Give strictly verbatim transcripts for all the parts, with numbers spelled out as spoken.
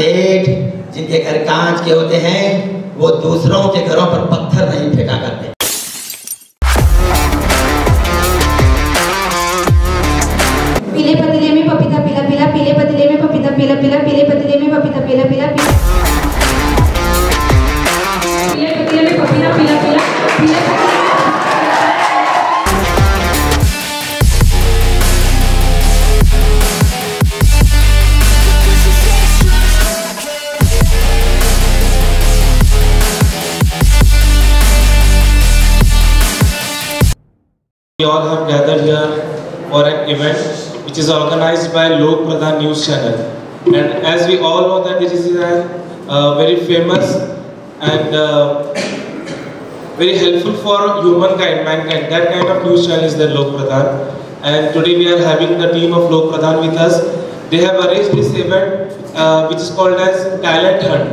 सेठ जिनके घर कांच के होते हैं वो दूसरों के घरों पर पत्थर नहीं फेंका करते। पीले पतीले में पपीता पीला पीला, पीले पतीले में पपीता पीला पीला, पीले पतीले में पपीता पीला पीला, पीले पतीले में पपीता पीला पीला, पीले। We all have gathered here for an event which is organized by Lok Pradhan News Channel, and as we all know that this is a uh, very famous and uh, very helpful for humankind, mankind. That kind of news channel is the Lok Pradhan, and today we are having the team of Lok Pradhan with us. They have arranged this event uh, which is called as Talent Hunt,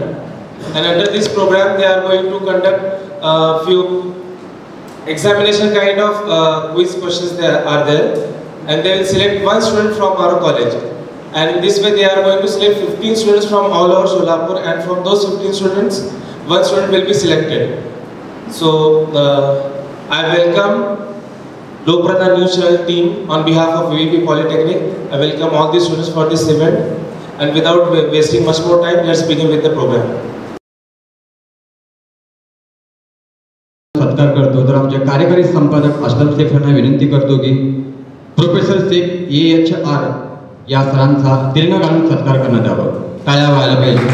and under this program they are going to conduct a uh, few examination kind of uh, quiz questions there are there, and they will select one student from our college, and in this way they are going to select fifteen students from all over Solapur, and from those fifteen students one student will be selected. So uh, I welcome Lok Pradhan News Channel team on behalf of V V P Polytechnic. I welcome all the students for this event, and without wasting much more time, let's begin with the program. कर दो तो आमच्या कार्यकारी संपादक अष्टम शेख यांना विनंती करतो की professor Shaikh A H R या सरांचा तिरंगा घालून सत्कार करण्यात यावा, टाळ्या व्हायला पाहिजे।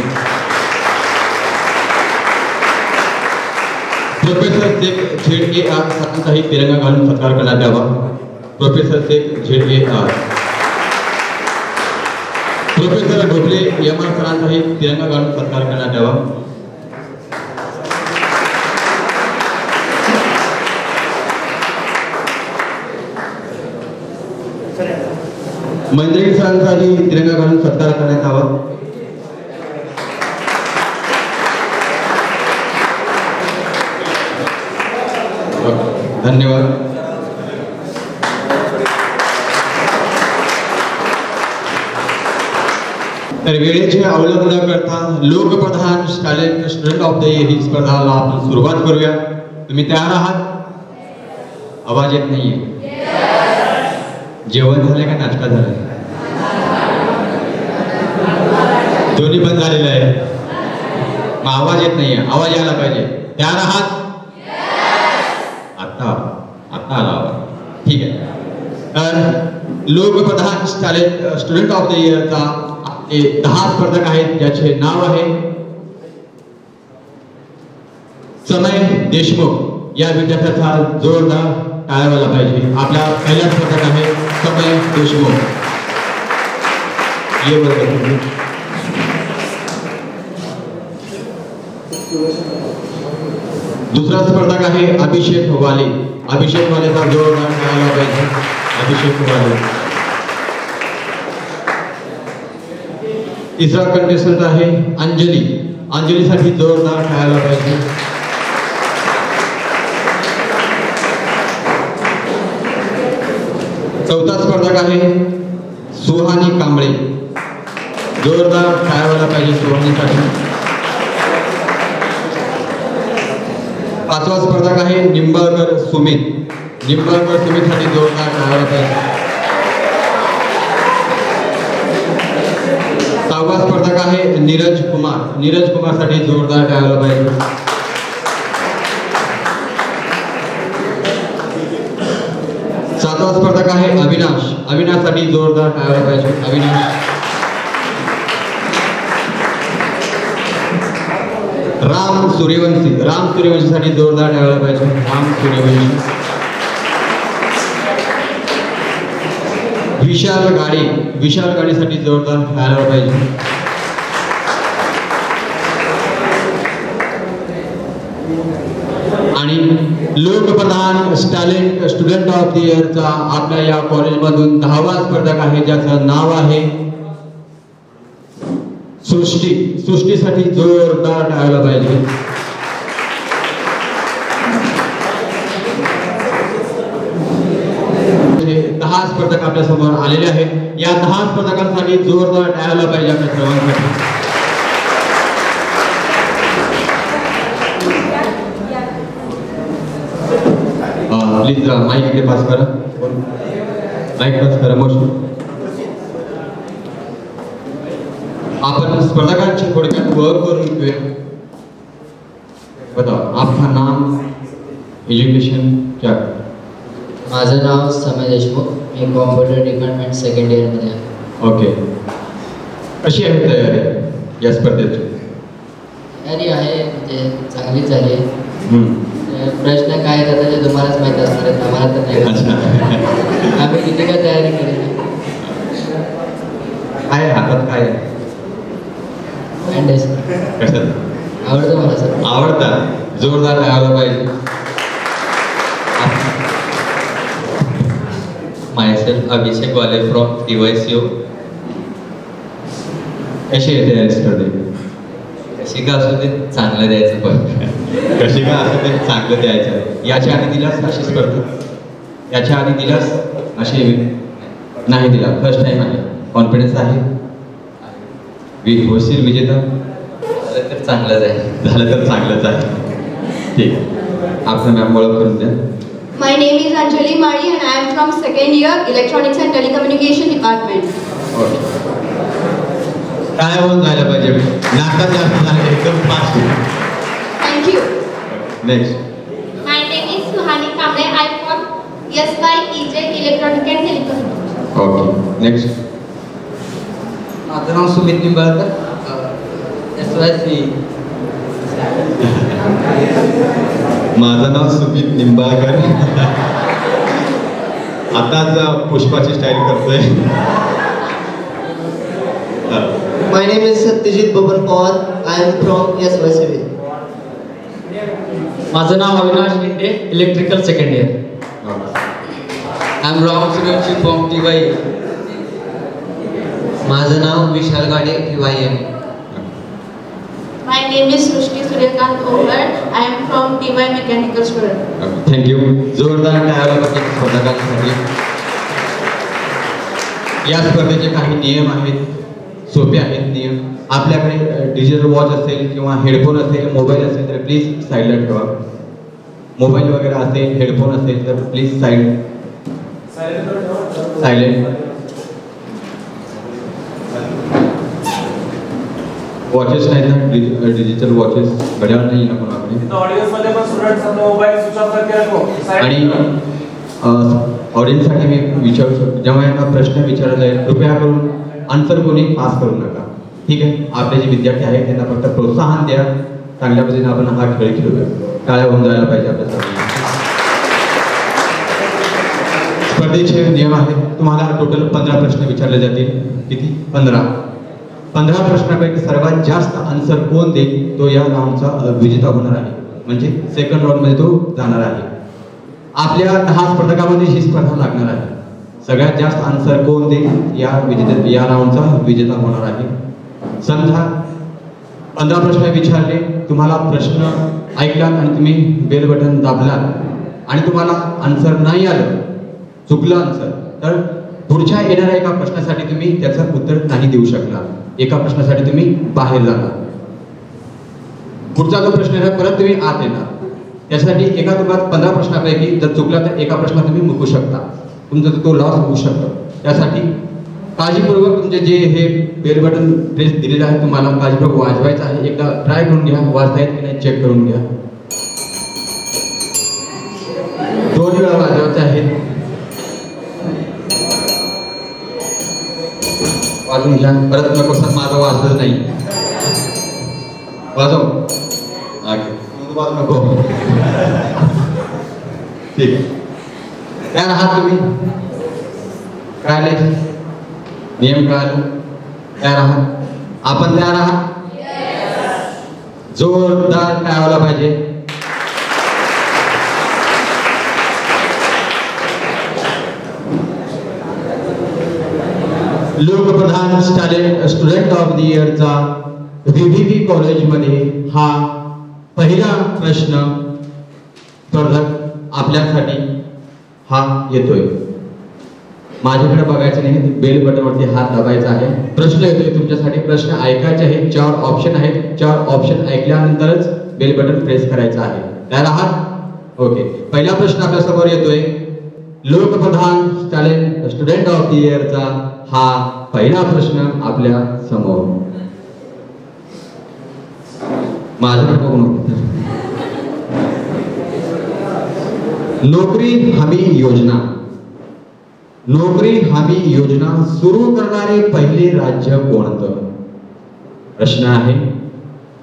Professor Shaikh Z A R सरांचाही तिरंगा घालून सत्कार करण्यात यावा। Professor Shaikh Z A R, professor Bhogle M R सरांचाही तिरंगा घालून सत्कार करण्यात यावा। मंदिर सरांचाही तिरंगा घालून सत्कार करण्यात यावा। धन्यवाद। तर वेळेची अवलंब न करता Lokpradhan talent student of the year ही स्पर्धाला आपण सुरुवात करूया। तुम्ही तयार आहात? आवाज येत नाहीये। जेवण झाले का नाश्ता झाला? दोन्ही बंद झालेलं आहे, मग आवाज येत नाहीये। आवाज यायला पाहिजे। तयार आहात? आता आता आला आवाज, ठीक आहे। तर Lokpradhan talent student of the इयरचा आपले दहा स्पर्धक आहेत ज्याचे नाव आहे समय देशमुख। या विद्यार्थ्याचा जोरदार टाळ्या व्हायला पाहिजे। आपला पहिला स्पर्धक आहे समय देशमुख। ये दुसरा स्पर्धक आहे अभिषेक वाले। अभिषेक वालेचा जोरदार टाळ्या व्हायला पाहिजे। अभिषेक वाले। तिसरा कंटेस्टंट आहे अंजली। अंजलीसाठी जोरदार टाळ्या व्हायला पाहिजे। चौथा स्पर्धक आहे सुहानी कांबळे। जोरदार टाळ्या व्हायला पाहिजे सुहानीसाठी। पाचवा स्पर्धक आहे निंबाळकर सुमित। निंबाळकर सुमितसाठी जोरदार टाळ्या व्हायला पाहिजे। सहावा स्पर्धक आहे नीरज कुमार। नीरज कुमारसाठी जोरदार टाळ्या व्हायला पाहिजे। सातवा स्पर्धक आहे अविनाश। अविनाशसाठी जोरदार टाळ्या पाहिजे। अविनाश। राम सूर्यवंशी। राम सूर्यवंशीसाठी जोरदार टाळ्या पाहिजे। राम सूर्यवंशी। विशाल गाडे। विशाल गाडेसाठी जोरदार टाळ्या पाहिजे। आणि Lokpradhan talent student of the इयरचा आपल्या या कॉलेजमधून दहावा स्पर्धक आहे ज्याचं नाव आहे सृष्टी। सृष्टीसाठी जोरदार टाळ्या पाहिजे। दहा स्पर्धक आपल्या समोर आलेले आहेत। या दहा स्पर्धकांसाठी जोरदार टाळ्या पाहिजे आपल्या सर्वांसाठी। प्लीज जरा माइक के पास करा, माइक पास करा मोशन. आपण स्पर्धकांची थोडक्यात ओळख करून घेऊया. बताओ आपका नाम, एजुकेशन क्या. माझं नाव समय देशमुख, मी कॉम्प्युटर डिपार्टमेंट सेकंड इयर मध्ये आहे. ओके, कशी आहे तयारी या स्पर्धेची? तयारी आहे म्हणजे चांगली झाली. प्रश्न काय येतात ते तुम्हालाच माहित असणार आहे, आम्हाला तर नाही. आम्ही किती काय तयारी केली आहे. हातात काय आहे? कसं आवडतं मला सर, आवडता जोरदार आवडला पाहिजे. मायसेल्फ अभिषेक वाले फ्रॉम टीवायसीओ. कशी आहे तयारी स्पर्धेची? कशी का असू दे चांगलं द्यायचं, पण कशी का असं ते चांगलं द्यायचं. याच्या आधी दिलास अशी स्पर्धा, याच्या आधी दिलास असे नाही दिला. फर्स्ट टाइम आहे, कॉन्फिडन्स आहे, वीक होशील विजेता. झालं तर चांगलंच आहे, झालं तर चांगलंच आहे. ठीक आहे, आपलं मॅम ओळख करून द्या. My name is Anjali Mali and I am from second year electronics and telecommunication department. काय होऊन जायला पाहिजे नाटक जास्त झालं एकदम fast. Thank you. Next. My name is Suhani Kamble. I am from E S Y E J Electronic and Telecommunication. Okay. Next. My name is Sumit Nimbalkar. S Y C. My name is Sumit Nimbalkar. Ataj Pushpachi style करते हैं. My name is Satyajit Babarkaur. I am from S Y C. माझं नाव Avinash Shinde, electrical second year. I am Ram Suryavanshi from TY. माझं नाव Vishal Gade, TY. My name is Srushti Suryakant Owar. I am from TY mechanical student. Thank you. जोरदार टाळ्या स्पर्धकांसाठी. या स्पर्धेचे काही नियम आहेत, सोपे आहेत नियम. आपल्याकडे डिजिटल वॉच असेल किंवा हेडफोन असेल, मोबाईल असेल तर प्लीज साईडला ठेवा. मोबाईल वगैरे असेल, हेडफोन असेल तर प्लीज साईड सायलेंट. वॉचेस नाही ना, डिजिटल वॉचेस, घड्याळ नाही ना कोणाकडे. आणि ऑडियन्ससाठी मी विचारू शकतो, जेव्हा यांना प्रश्न विचारला जाईल कृपया करून आन्सर कोणी पास करू नका. ठीक आहे, आपले जे विद्यार्थी आहेत त्यांना फक्त प्रोत्साहन द्या, चांगल्या पद्धतीने आपण हा खेळ खेळूया. टाळ्या होऊन जायला पाहिजे आपल्यासाठी. स्पर्धेचे नियम आहेत, तुम्हाला टोटल पंधरा प्रश्न विचारले जातील. किती? पंधरा. पंधरा प्रश्नापैकी सर्वात जास्त आन्सर कोण देईल तो या राऊंडचा विजेता होणार आहे, म्हणजे सेकंड राऊंडमध्ये तो जाणार आहे. आपल्या दहा स्पर्धकामध्ये ही स्पर्धा लागणार आहे. सगळ्यात जास्त आन्सर कोण देईल या विजेता या राऊंडचा विजेता होणार आहे. समजा पंधरा प्रश्न विचारले, तुम्हाला प्रश्न ऐकलात आणि तुम्ही बेल बटन दाबलात आणि तुम्हाला आन्सर नाही आलं, चुकलं आन्सर, तर पुढच्या येणाऱ्या एका प्रश्नासाठी तुम्ही त्याचं उत्तर नाही देऊ शकला. एका प्रश्नासाठी तुम्ही बाहेर जाणार, पुढचा जो प्रश्न येणार परत तुम्ही आत येणार. त्यासाठी एका तुकात पंधरा प्रश्नापैकी जर चुकला तर एका प्रश्नात तुम्ही मुकू शकता, तुमचा तो लॉस होऊ शकतो. त्यासाठी काळजीपूर्वक तुमचे जे हे बेल बटन प्रेस दिलेलं आहे तुम्हाला काळजीपूर्वक वाजवायचं आहे. एकदा ट्राय करून घ्या, वाजता येत की नाही चेक करून घ्या. दोन वेळा वाजवायचं आहे, वाजवून घ्या. परत नको सर, माझं वाजलं नाही. वाजव वाजव नको. ठीक आहे, काय आहात तुम्ही, काय आले, नियम काय तयार आहात, आपण तयार आहात? जोरदार टाळायला पाहिजे. लोकप्रधान स्टुडंट ऑफ द इयरचा व्हीव्हीपी कॉलेजमध्ये हा पहिला प्रश्न स्पर्धक आपल्यासाठी हा येतोय. माझ्याकडे बघायचं नाही, बेल बटनवरती हात दाबायचा आहे. प्रश्न येतोय तुमच्यासाठी, प्रश्न ऐकायचे आहेत. चार ऑप्शन आहेत, चार ऑप्शन ऐकल्यानंतरच बेल बटन प्रेस करायचं आहे. तयार आहात? ओके, पहिला प्रश्न आपल्या समोर येतोय लोक प्रधान talent student of the year चा हा पहिला प्रश्न आपल्या समोर। माझा नोकरी हमी योजना नोकरी हमी योजना सुरू करणारे पहिले राज्य कोणतं? प्रश्न आहे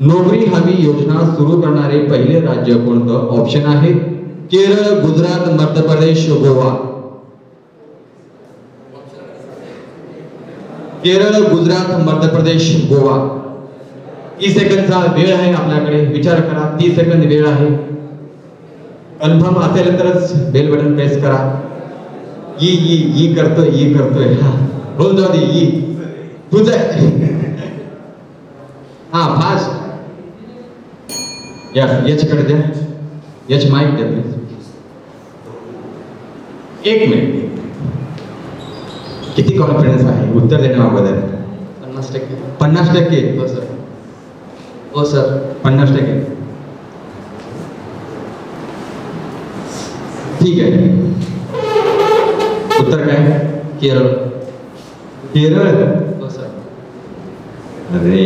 नोकरी हमी योजना सुरू करणारे पहिले राज्य कोणतं? ऑप्शन आहे केरळ, गुजरात, मध्य प्रदेश, गोवा। केरळ, गुजरात, मध्य प्रदेश, गोवा। तीस सेकंदचा वेळ आहे आपल्याकडे, विचार करा। तीस सेकंद वेळ आहे। कन्फर्म असेल तरच बेल बटन प्रेस करा। ये ये ये करतो ये करतो हाँ बोल दो दी ये तुझे हाँ फास्ट यार यच कर दे यच माइक दे प्लीज। एक मिनट कितनी कॉन्फिडेंस है उत्तर देने में? बदल पन्नास टक्के पन्नास टक्के हो सर हो सर पन्नास टक्के ठीक है। उत्तर काय? केरळ। केरळ हो सर। अरे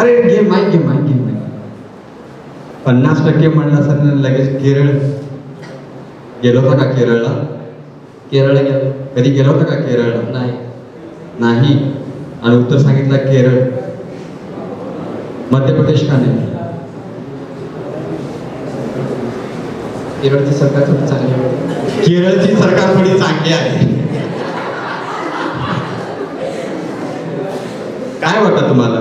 अरे घे माईक घे माईक घे माईक। पन्नास टक्के म्हणला सर लगेच केरळ। गेलो होता का केरळला? केरळला गेलो कधी? गेलो होता का केरळला? नाही नाही। आणि उत्तर सांगितलं केरळ। मध्य प्रदेश का नाही? केरळची सरकार थोडी चांगली आहे। केरळची सरकार थोडी चांगली आहे। काय वाटतं तुम्हाला?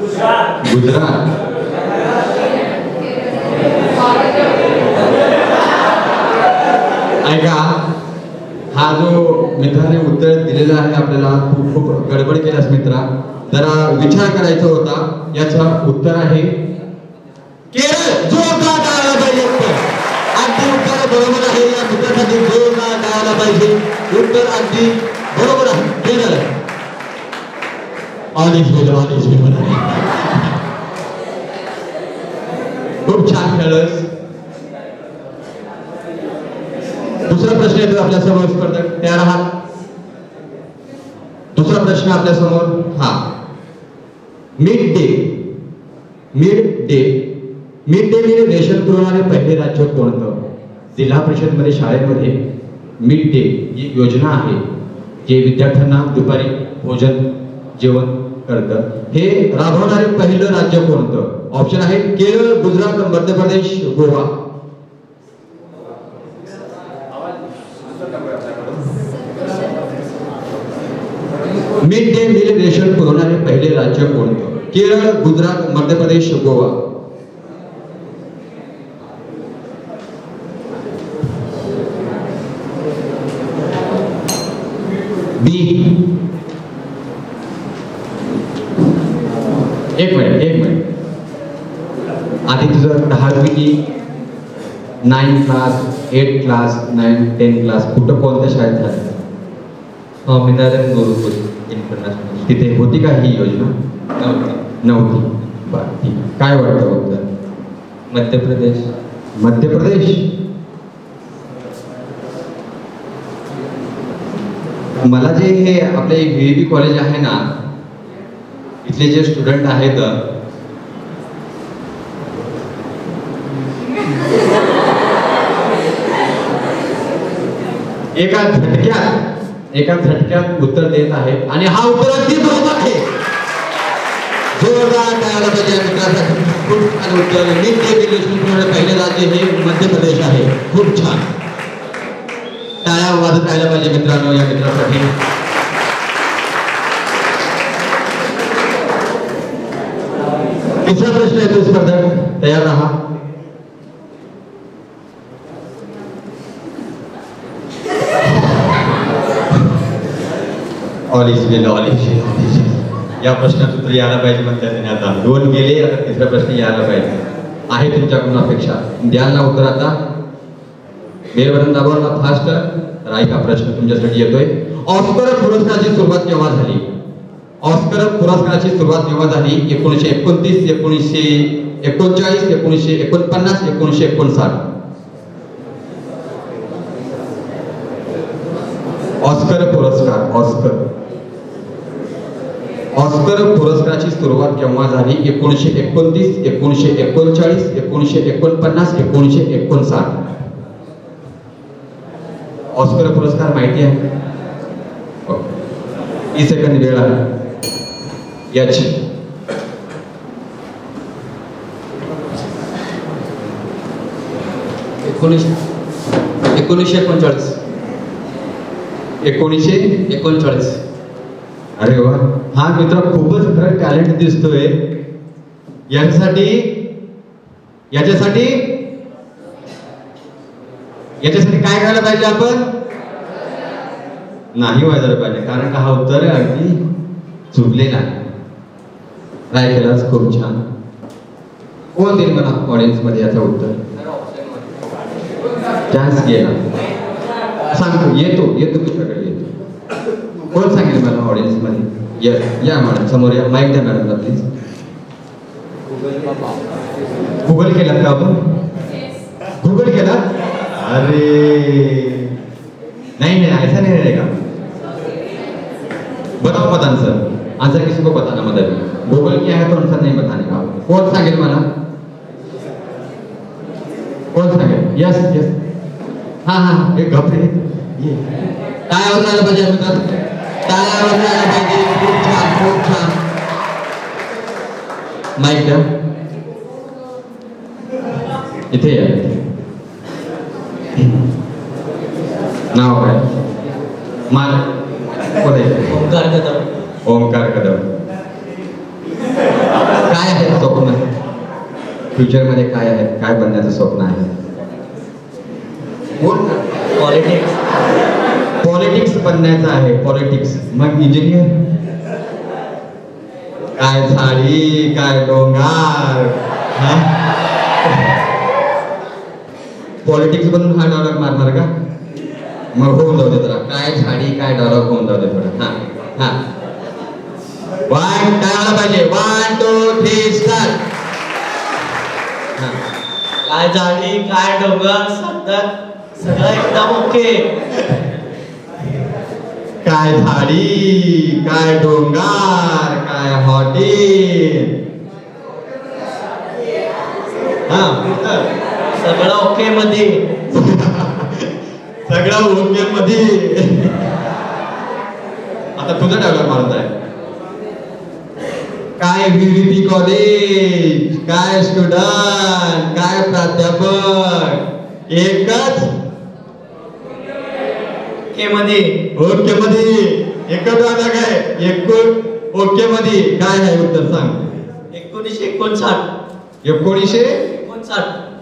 गुजरात गुजरात ऐका हा जो मित्राने उत्तर दिलेला आहे आपल्याला खूप खूप गडबड केल्यास मित्रा जरा विचार करायचा होता। याचा उत्तर आहे केरळ। जोरदार डाळायला पाहिजे उत्तर। अगदी उत्तर बरोबर आहे। या मित्रासाठी जोरदार डाळायला पाहिजे उत्तर। अगदी बरोबर आहे Kerala. All is well all is well खूप छान खेळलंस। दुसरा प्रश्न येतो आपल्या समोर स्पर्धक तयार आहात? दुसरा प्रश्न आपल्या समोर हा mid day mid day mid day meal ration पुरवणारे पहिले राज्य कोणतं? जिल्हा परिषद मध्ये शाळेमध्ये मिड डे ही योजना आहे जे विद्यार्थ्यांना दुपारी भोजन जेवण करतं। हे राबवणारे पहिलं राज्य कोणतं? ऑप्शन आहे Kerala, Gujarat, Madhya Pradesh, Goa. Mid day meal ration पुरवणारे पहिले राज्य कोणतं? केरळ, गुजरात, मध्य प्रदेश, गोवा। बी। एक मिनट एक मिनट आधी तुझं दहावी nine class eight class nine ten class कुठं कोणत्या शाळेत झालं? स्वामीनारायण गुरुकुल इंटरनॅशनल तिथे होती का ही योजना? नव्हती नव्हती बरं ठीक आहे। काय वाटतं उत्तर? मध्य प्रदेश। मध्य प्रदेश मला जे हे आपले व्हीव्हीपी कॉलेज आहे ना इथले जे स्टुडंट आहेत एका झटक्यात एका झटक्यात उत्तर देत आहेत आणि हा उत्तर अगदी बरोबर आहे। जोरदार टाळ्या पाहिजे मित्रांसाठी। खूप छान उत्तर। नित्य विश्लेषण पहिले राज्य हे मध्य प्रदेश आहे। खूप छान टाळ्या वाजत राहायला पाहिजे मित्रांनो या मित्रासाठी। तिसरा प्रश्न येतो स्पर्धक तयार राहा। ऑलिश वेल ऑलिश ऑलिश या प्रश्नाचं उत्तर यायला पाहिजे म्हणतात त्यांनी। आता दोन गेले आता तिसरा प्रश्न यायला पाहिजे आहे तुमच्याकडून अपेक्षा। द्याल ना उत्तर आता बेलबटन दाबा फास्ट। तर ऐका प्रश्न तुमच्यासाठी येतोय। ऑस्कर पुरस्काराची सुरुवात केव्हा झाली? ऑस्कर पुरस्काराची सुरुवात केव्हा झाली? एकोणीसशे एकोणतीस, एकोणीसशे एकोणचाळीस एकोणीसशे एकोणपन्नास एकोणीसशे एकोणसाठ ऑस्कर पुरस्कार ऑस्कर ऑस्कर पुरस्काराची सुरुवात केव्हा झाली एकोणीसशे एकोणतीस एकोणीसशे एकोणचाळीस एकोणीसशे एकोणपन्नास एकोणीसशे एकोणसाठ ऑस्कर पुरस्कार माहिती आहे तीस सेकंद वेळ आहे याची एकोणीसशे एकोणीसशे एकोणचाळीस एकोणीसशे एकोणचाळीस अरे वाह हा मित्र खूपच खरं टॅलेंट दिसतोय यासाठी याच्यासाठी याच्यासाठी काय करायला पाहिजे आपण नाही व्हायला पाहिजे कारण का हा उत्तर अगदी चुकलेला ट्राय केलाच खूप छान कोण देईल मला ऑडियन्स मध्ये याचं उत्तर चान्स गेला सांगतो येतो येतो तुझ्याकडे येतो कोण सांगेल मला ऑडियन्स मध्ये या मॅडम समोर या माईक द्या मॅडमला प्लीज गुगल केलात का आपण गुगल केला अरे नाही नाही ऐसा नाही रहेगा बताओ मत आंसर आंसर किसी को बताना मत अभी गूगल क्या है तो आंसर नहीं बताने का कोण सांगेल मला कोण सांगेल यस यस हाँ हाँ ये घबरे ये ताला बजाना पाजे मित्र ताला बजाना पाजे खूब छान खूब छान माइक ला इतने यार ना हो गया मार कौन है ओमकार कदम ओमकार कदम क्या है सपना फ्यूचर में क्या है क्या बनने का सपना है पॉलिटिक्स पॉलिटिक्स बनण्याचा आहे पॉलिटिक्स मग इंजिनियर काय साडी काय डोंगार पॉलिटिक्स बनून हा डॉलर मारणार का मग होऊन जाऊ दे तुला काय साडी काय डॉलर होऊन जाऊ दे थोडं हा हा वन काय आला पाहिजे वन टू थ्री स्टार्ट काय साडी काय डोंगार सत्तर सगळं एकदम ओके काय झाडी काय डोंगार काय हॉटेल हा सगळं ओके मध्ये सगळं ओके मध्ये आता तुझं डायलॉग मारत आहे काय व्हीव्हीपी कॉलेज काय स्टुडंट काय प्राध्यापक एकच के मधी ओके मधी एकच आता काय एकोण ओके मधी काय आहे उत्तर सांग एकोणीसशे एकोणसाठ एकोणीसशे एकोणसाठ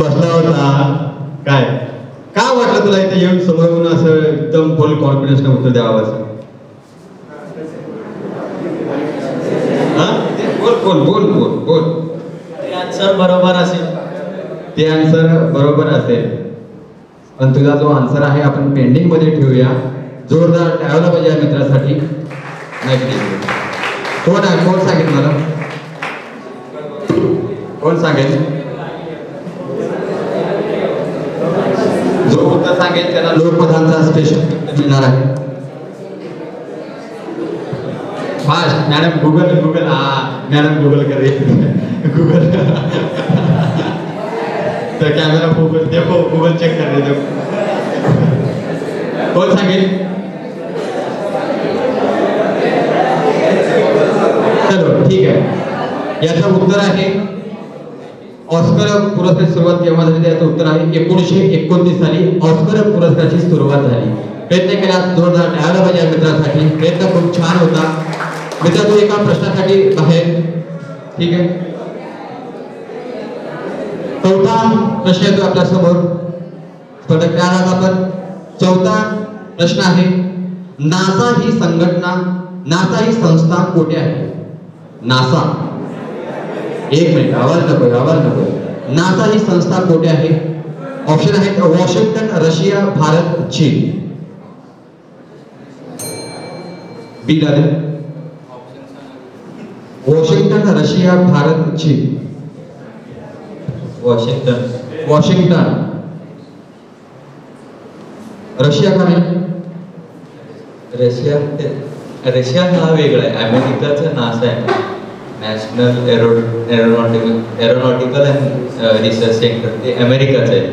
बसला होता काय काय वाटलं तुला इथे येऊन समोरून असं एकदम फुल कॉन्फिडन्स न उत्तर द्यावं असं बोल बोल बोल बोल बोल आन्सर बरोबर असेल ते आन्सर बरोबर असेल पण तुझा जो आन्सर आहे आपण पेंडिंग मध्ये ठेवूया जोरदार टाळ्या वाजवा मित्रासाठी कोण आहे कोण सांगेल मला कोण सांगेल जो उत्तर सांगेल त्याला लोकप्रधानचा स्पेशल गिफ्ट मिळणार आहे फास्ट मॅडम गुगल गुगल हा मॅडम गुगल करे गूगल तो कैमरा गूगल देखो गूगल चेक कर रहे थे कौन सा गेम चलो ठीक है याचा उत्तर आहे ऑस्कर पुरस्काराची सुरुवात केव्हा झाली याचं उत्तर आहे एकोणीसशे एकोणतीस साली ऑस्कर पुरस्काराची सुरुवात झाली प्रयत्न केला जोरदार टाळ्या वाजवा मित्रासाठी प्रयत्न खूप छान होता मित्र तू एका प्रश्नासाठी बाहेर ठीक आहे चौथा प्रश्न येतो आपल्या समोर स्पर्धक काय आहात आपण चौथा प्रश्न आहे नासा ही संघटना नासा ही संस्था कोठे आहे नासा एक मिनिट आवाज नको आवाज नको नासा ही संस्था कोठे आहे ऑप्शन आहेत वॉशिंग्टन रशिया भारत चीन बी डाले। वॉशिंगटन रशिया भारत चीन। वॉशिंगटन वॉशिंगटन रशिया का नहीं, रशिया रशिया हा वेगळा आहे, अमेरिकाचं नासा आहे, national aero aeronautical aeronautical and research centre, ते अमेरिकाचं आहे.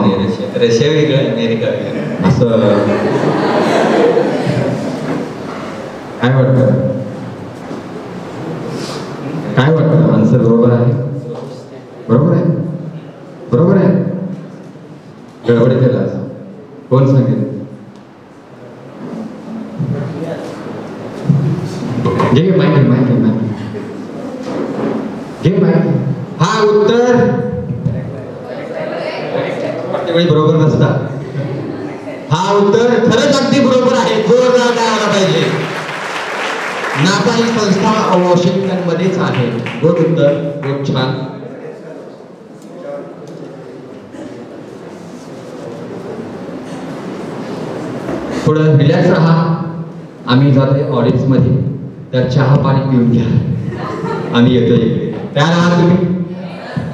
आणि रशिया रशिया वेगळं आहे, अमेरिका वेगळं असं काय वाटतं? काय वाटतं? आन्सर बरोबर आहे, बरोबर आहे, बरोबर आहे. गडबड केला असं कोण सांगेल? माहिती माहिती माहिती माहिती हा उत्तर प्रत्येक बरोबर नसतात. हा उत्तर खरंच अगदी बरोबर आहे, जोरदार काय आला पाहिजे. नासा ही संस्था वॉशिंग्टन मध्येच आहे. दोन उत्तर खूप छान. थोडं रिलॅक्स राहा. आम्ही जातोय ऑडियन्स मध्ये, तर चहा पाणी पिऊन घ्या. आम्ही येतोय इकडे, तयार आहात तुम्ही?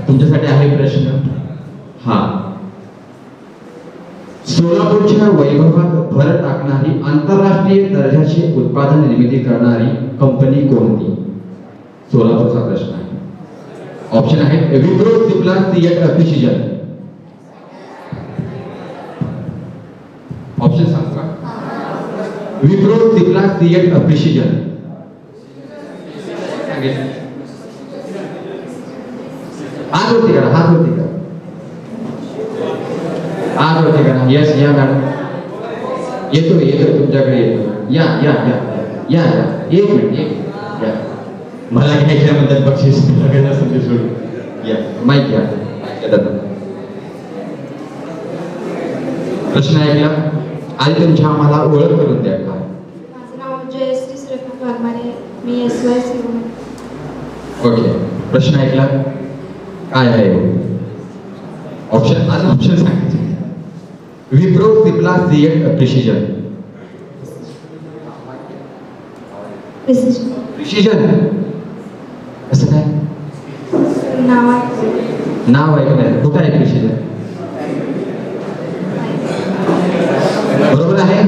तुमच्यासाठी आहे प्रश्न. हा, सोलापूरच्या वैभवात भर टाकणारी आंतरराष्ट्रीय दर्जाची उत्पादन निर्मिती करणारी कंपनी कोणती? सोलापूरचा प्रश्न आहे. ऑप्शन आहे विप्रो, सिप्ला, सिएट, प्रिसिजन. ऑप्शन सांगा. विप्रो, सिप्ला, सिएट, प्रिसिजन. हाथ होती करा, हाथ होती करा, हाथ होती करा. यस, या मॅडम येतो येतो तुमच्याकडे येतो. या या या या या एक मिनिट, एक मिनिट. या मला घ्यायच्याबद्दल बक्षीस सगळ्यांना संधी सोडू. या माईक घ्या, माईक घ्या. प्रश्न ऐकला आधी तुमच्या आम्हाला ओळख करून द्या. का माझं नाव जयश्री सुरेखा वाघमारे, मी एस वाय सी. ओके, प्रश्न ऐकला काय आहे? ऑप्शन आज ऑप्शन सांगायचे. विप्रो, सिप्ला, सिएट, प्रिसिजन. प्रिसिजन असं काय नाव आहे? नाव ऐकलं कुठं आहे प्रिसिजन? बरोबर आहे,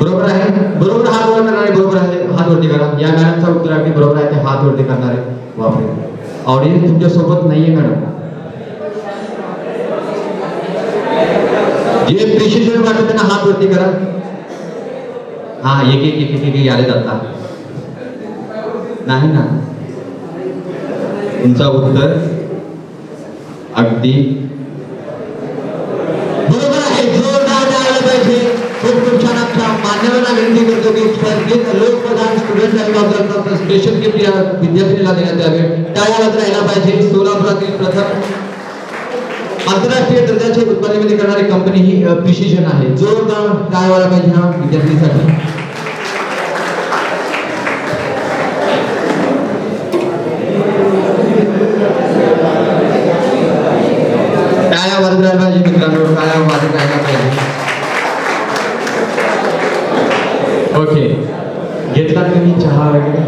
बरोबर आहे, बरोबर. हात वर करणारे बरोबर आहे, हात वरती करा. या मॅडमचा उत्तर अगदी बरोबर आहे, ते हात वरती करणारे. बापरे, ऑडियन्स तुमच्या सोबत नाहीये मॅडम. जे प्रिसिजन वाटत त्यांना हात वरती करा. हा, एक एक एक एक एक आले जाता नाही ना. तुमचा उत्तर अगदी बरोबर आहे, जोरदार आलं पाहिजे. खूप खूप छान. आमच्या मान्यवरांना विनंती करतो की स्पर्धेत लोकप्रधान स्टुडंट स्पेशल गिफ्ट या विद्यार्थ्यांना देण्यात यावे, त्यावर राहिला पाहिजे. सोलापुरातील प्रथम आंतरराष्ट्रीय दर्जाचे उत्पादन करणारी कंपनी ही प्रिसिजन आहे. जोरदार काय व्हायला पाहिजे ह्या विद्यार्थ्यांसाठी. काय वाजत राहिला पाहिजे मित्रांनो, काय वाजत राहिला पाहिजे. ओके, घेतला तुम्ही चहा वगैरे?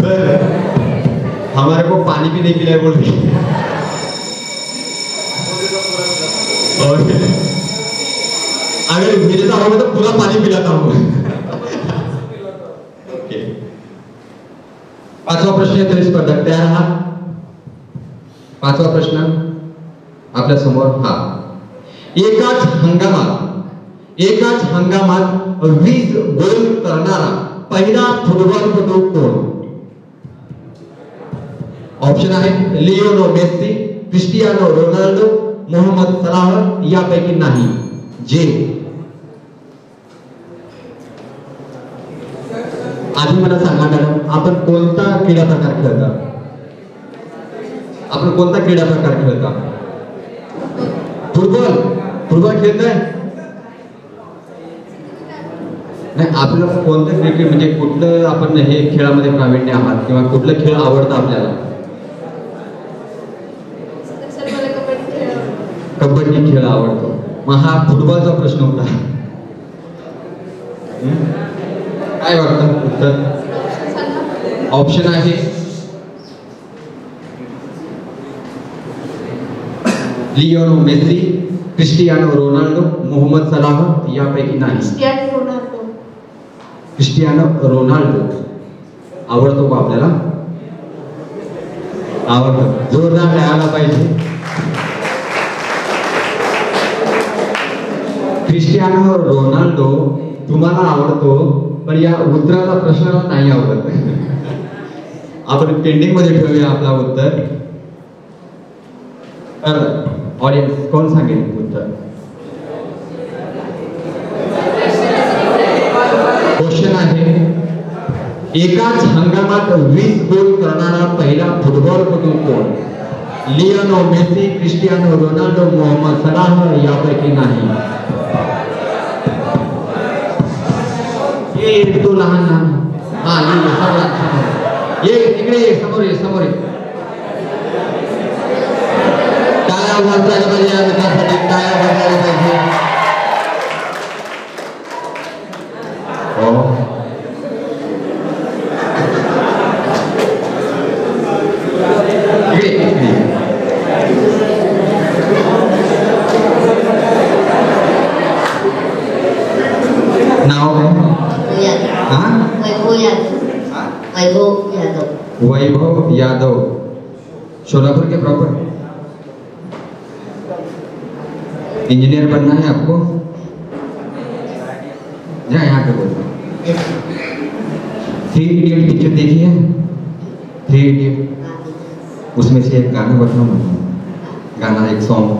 सर हमारे को पाणी भी नहीं पिलाय बोल रही. अगर मिलता होगा तो पूरा पानी पिलाता हूँ. ओके, पाचवा प्रश्न आहे तरी स्पर्धक तयार आहात? पाचवा प्रश्न आपल्या समोर. हा, एकाच हंगामात एकाच हंगामात वीस गोल करणारा पहिला फुटबॉलपटू कोण? ऑप्शन आहे Lionel Messi, Cristiano Ronaldo, Mohamed Salah. यापैकी नाही. जे आधी मला सांगा मॅडम, आपण कोणता क्रीडा प्रकार खेळता? आपण कोणता क्रीडा प्रकार खेळता? फुटबॉल. फुटबॉल खेळताय नाही? आपल्याला कोणतं क्रिकेट म्हणजे कुठलं आपण हे खेळामध्ये प्रावीण्य आहात किंवा कुठलं खेळ आवडतं आपल्याला? कबड्डी खेळ आवडतो. मग हा फुटबॉलचा प्रश्न होता. काय वाटतं उत्तर ऑप्शन आहे Lionel Messi, Cristiano Ronaldo, Mohamed Salah यापैकी नाही. Cristiano Ronaldo. क्रिस्टियानो रोनाल्डो आवडतो का आपल्याला? आवडतो. जोरदार लिहायला पाहिजे. क्रिस्टियानो रोनाल्डो तुम्हाला आवडतो, पण या उत्तराचा प्रश्न नाही आवडत. आपण पेंडिंग मध्ये ठेवूया आपला उत्तर. तर ऑडियन्स कोण सांगेल उत्तर? क्वेश्चन आहे एकाच हंगामात वीस गोल करणारा पहिला फुटबॉलपटू कोण? Lionel Messi, Cristiano Ronaldo, Mohamed Salah यापैकी नाही. ये तो लहान लहान हा लहान ये इकडे समोर ये समोर ये वैभव यादव सोलापुर के प्रॉपर इंजीनियर बनना है आपको. जा यहाँ पे बोलो. थ्री इडियट पिक्चर देखी है? थ्री इडियट उसमें से एक गाना बताऊँ. गाना एक सॉन्ग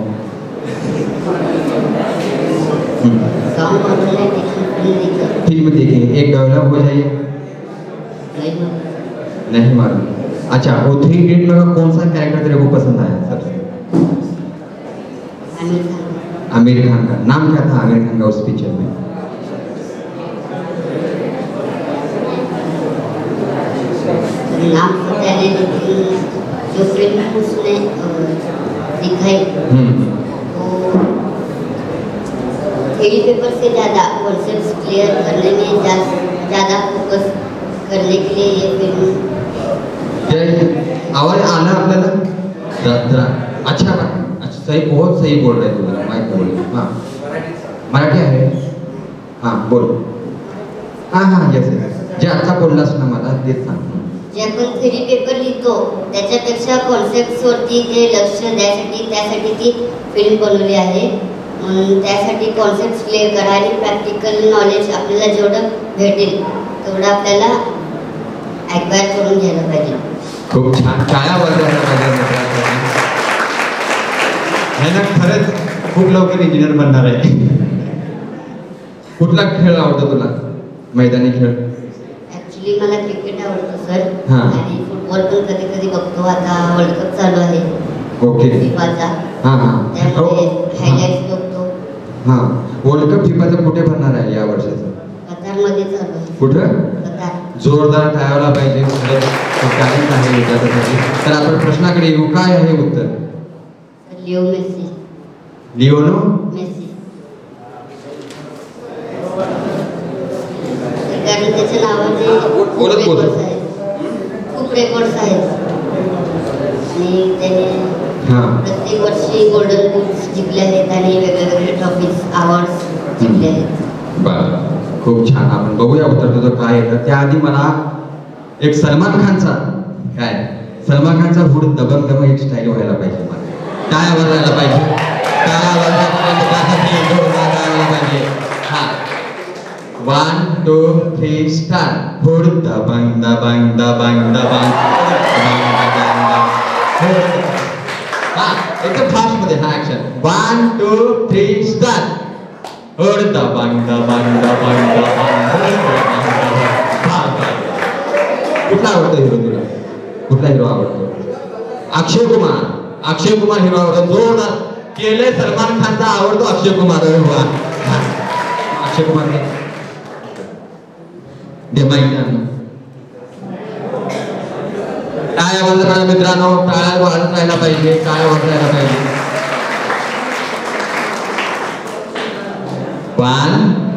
फिल्म देखी एक डेवलप हो जाइए. नहीं मालूम. अच्छा वो थ्री इडियट में कौन सा कैरेक्टर तेरे को पसंद आया सबसे? आमिर खान का. नाम क्या था आमिर खान का उस पिक्चर में? नाम पता नहीं लेकिन जो फिल्म उसने दिखाई वो थ्योरी पेपर से ज़्यादा कॉन्सेप्ट क्लियर करने में ज़्यादा फोकस करने के लिए ये फिल्म. आवाज़ आना आपल्याला अच्छा ना? सही बहुत सही बोल रहे तुम. माइक बोल. हाँ मराठी है. हाँ बोल. हाँ हाँ जैसे जे आता बोललास ना मला ते सांग. जे आपण थ्योरी पेपर लिहितो त्याच्यापेक्षा कॉन्सेप्ट्सवरती जे लक्ष द्यायसाठी त्यासाठी ती फिल्म बनवली आहे. म्हणून त्यासाठी कॉन्सेप्ट्स क्लिअर करा आणि प्रॅक्टिकल नॉलेज आपल्याला जेवढं भेटेल तेवढं आपल्याला ॲक्वायर करून घ्यायला पाहिजे. खूप छान. काया वाजवणार है ना? खरंच खूप लवकर इंजिनियर बनणार आहे. कुठला खेळ आवडतो तुला? मैदानी खेळ. ऍक्च्युली मला क्रिकेट आवडतो सर. हां आणि फुटबॉल पण कधी कधी बघतो. आता वर्ल्ड कप चालू आहे. ओके फिफाचा. हां हां त्यामध्ये हायलाइट्स बघतो. हां वर्ल्ड कप फिफाचा कुठे भरणार आहे या वर्षाचा? कतार मध्ये चालू आहे. कुठं? कतार. जोरदार टाळायला पाहिजे. कारण आहे त्यासाठी. तर आपण प्रश्नाकडे येऊ. काय आहे उत्तर? Leo Messi. लियोनो मेसी कारण त्याचे नावाचे बोलत बोलत खूप रेकॉर्ड्स आहेत आणि त्याने प्रत्येक वर्षी गोल्डन बूट्स जिंकले आहेत आणि वेगळे वेगळे ट्रॉफीज अवॉर्ड्स जिंकले आहेत. बरं खूप छान. आपण बघूया उत्तर तुझं काय येतं. त्याआधी मला एक सलमान खानचा काय सलमान खानचा फूड दबंग दबंग एक स्टाईल व्हायला पाहिजे. मला काय आवडायला पाहिजे? काय आवडायला पाहिजे? हा one two three star. Food Dabangg Dabangg Dabangg Dabangg हा एकदम फास्ट मध्ये. हा action one two three star. Food Dabangg Dabangg Dabangg Dabangg. कुठला आवडतो हिरो तुला? कुठला हिरो आवडतो? अक्षय कुमार. अक्षय कुमार हिरो आवडतो. जोरदार केले. सलमान खानचा आवडतो अक्षय कुमार. अक्षय कुमार काय आवडणार मित्रांनो? टाळ्या वाजवायला पाहिजे. काय वाजवायला पाहिजे?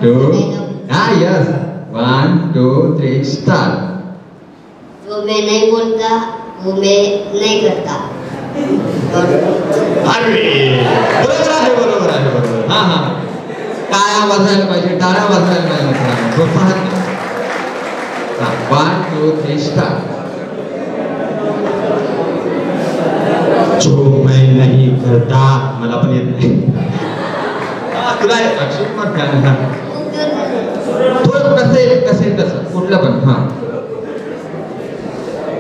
two, ah yes, one, two, three, start. जो मैं नहीं बोलता, वो मैं नहीं करता. अरे, बरोबर आहे बरोबर आहे बरोबर. हाँ हाँ. टाळ्या वाजवायला पाहिजे, टाळ्या वाजवायला पाहिजे. प्रोत्साहन. One, two, three, start. जो मैं नहीं करता मला पण येत नाही. तुला अक्षय कुमार फॅन आहे थोडं कसे कसे तसं कुठलं पण हां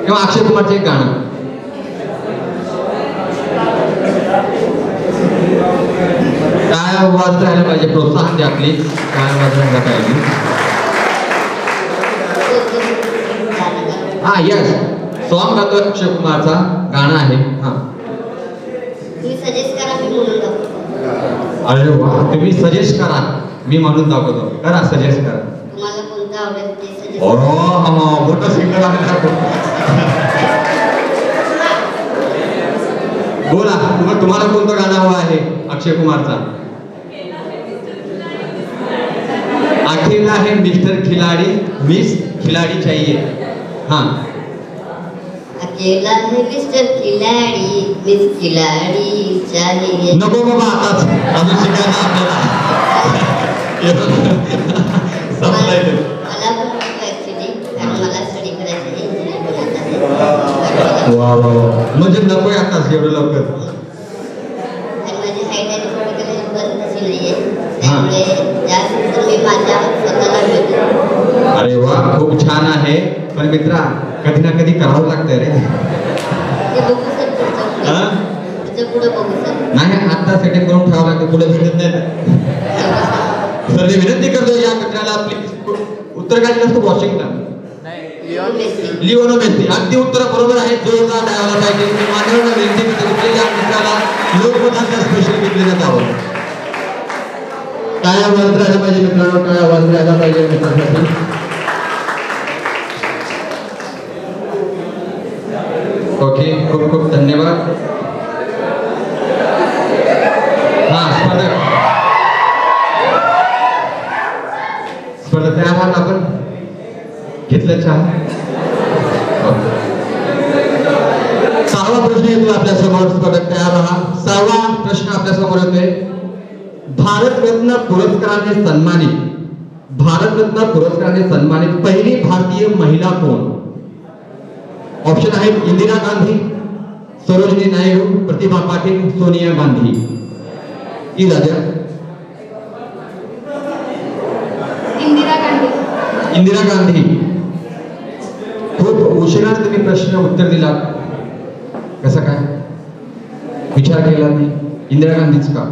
किंवा अक्षय कुमारचे एक गाणं काय आवाज राहायला पाहिजे प्रोत्साहन द्या प्लीज काय आवाज राहायला पाहिजे हां यस सॉन्ग गातो अक्षय कुमारचा गाणं आहे हां अरे वाह तुम्ही सजेस्ट करा मी म्हणून दाखवतो करा सजेस्ट करा तुम्हाला कोणता आवडेल ते सजेस्ट ओ हा मोठा सिंगर आहे दाखव बोला तुम्हाला तुम्हाला कोणतं गाणं हवं आहे अक्षय कुमारचा आखिर आहे मिस्टर खिलाडी मिस खिलाडी चाहिए हां अकेला है मिस्टर खिलाड़ी मिस खिलाड़ी चाहिए नको बाबा आताच अजून शिकायला आपल्याला समजायले मला ऍक्च्युअली मला स्टडी करायचं वा वा म्हणजे नको आताच एवढं लवकर आणि माझी हाईट आणि बॉडी काही बंद तशी नाहीये त्यामुळे जास्त मी माझ्या स्वतःला भेटतो अरे वा खूप छान आहे पण मित्रा कधी ना कधी करावं लागतंय रे नाही आता सेटिंग करून ठेवावं लागतं पुढे भेटत नाही सर मी विनंती करतो या मित्राला प्लीज उत्तर काय नसतं वॉशिंग्टन लिओनो मेसी अगदी उत्तर बरोबर आहे जोरदार द्यायला पाहिजे मी मानवना विनंती करतो या मित्राला लोकमताचा स्पेशल घेतलेला दावा काय आवाज द्यायला पाहिजे मित्रांनो काय आवाज द्यायला पाहिजे मित्रांनो ओके खूप खूप धन्यवाद हां स्पर्धक स्पर्धक तयार आहात आपण घेतलं चहा सहावा प्रश्न येतो आपल्यासमोर स्पर्धक तयार राहा सहावा प्रश्न आपल्यासमोर येतोय भारतरत्न पुरस्काराने सन्मानित भारतरत्न पुरस्काराने सन्मानित पहिली भारतीय महिला कोण ऑप्शन है इंदिरा गांधी सरोजिनी नायडू प्रतिभा पाटिल सोनिया गांधी इंदिरा गांधी इंदिरा गांधी खूब उशिरा तुम्हें प्रश्न उत्तर दिला कसा काय विचार केला नाही इंदिरा गांधीच का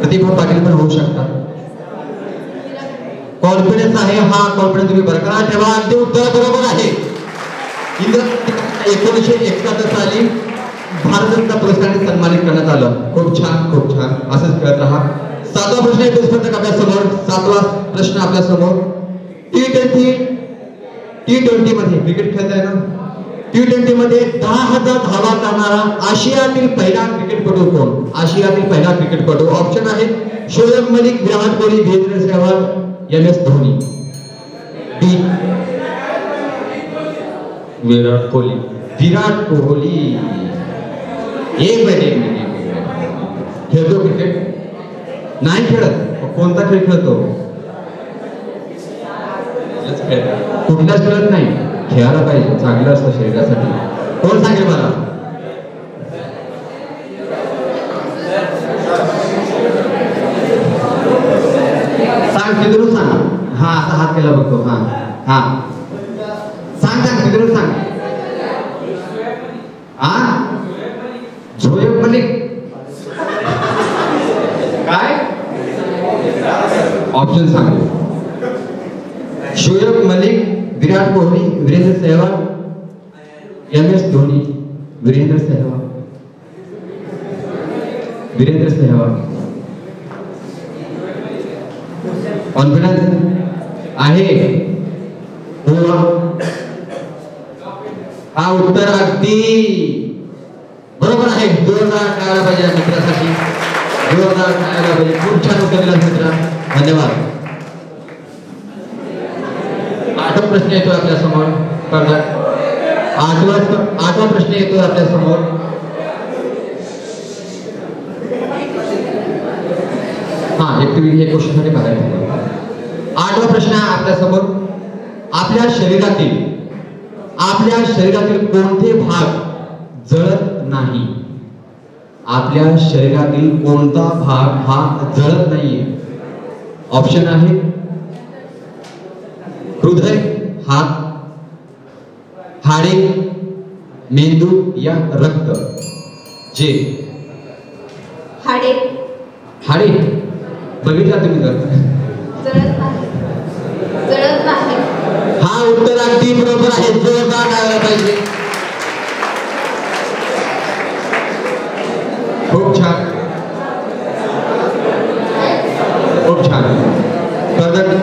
प्रतिभा पाटिल पण होऊ शकता कॉन्फिडन्स आहे हा कॉन्फिडन्स तुम्ही बरकरार ठेवा अगदी उत्तर बरोबर आहे एकोणीसशे एकाहत्तर साली भारतरत्न पुरस्काराने सन्मानित करण्यात आलं खूप छान खूप छान असंच करत राहा सातवा प्रश्न येतो स्पर्धक आपल्या समोर सातवा प्रश्न आपल्या समोर टी ट्वेंटी टी ट्वेंटी मध्ये क्रिकेट खेळताय ना टी ट्वेंटी मध्ये दहा हजार धावा करणारा आशियातील पहिला क्रिकेटपटू कोण आशियातील पहिला क्रिकेटपटू ऑप्शन आहे Shoaib Malik Virat Kohli Virender Sehwag M S Dhoni D Virat Kohli Virat Kohli एक मिनिट खेळतो क्रिकेट नाही खेळत कोणता खेळ खेळतो कुठलाच खेळत नाही खेळायला पाहिजे चांगलं असतं शरीरासाठी कोण सांगेल मला सांग किती सांग हा असा हात केला बघतो हा हा सांग सांग तिकडून सांग हा झोएब मलिक काय ऑप्शन सांग Shoaib Malik Virat Kohli Virender Sehwag M S Dhoni Virender Sehwag Virender Sehwag confidence आहे बोला हा उत्तर अगदी बरोबर आहे जोरदार टाळ्या पाहिजे मित्रासाठी जोरदार टाळ्या पाहिजे खूप छान उत्तर दिलं मित्रा धन्यवाद. आठवा प्रश्न येतो आपल्या समोर. आठवा आठवा प्रश्न येतो आपल्या समोर. हाँ एक क्वेश्चन मध्ये बघायला. आठवा प्रश्न आपल्या समोर. आपल्या शरीरातील आपल्या शरीरातील कोणते भाग जळत नाही? आपल्या शरीरातील कोणता भाग हा जळत नाहीये? ऑप्शन आहे हृदय, हात, हाडे, मेंदू या रक्त. जे हाडे. हाडे बघितला तुम्ही जळत नाही. जळत नाही हा उत्तर अगदी बरोबर आहे. जोरदार आला पाहिजे. खूप छान खूप छान.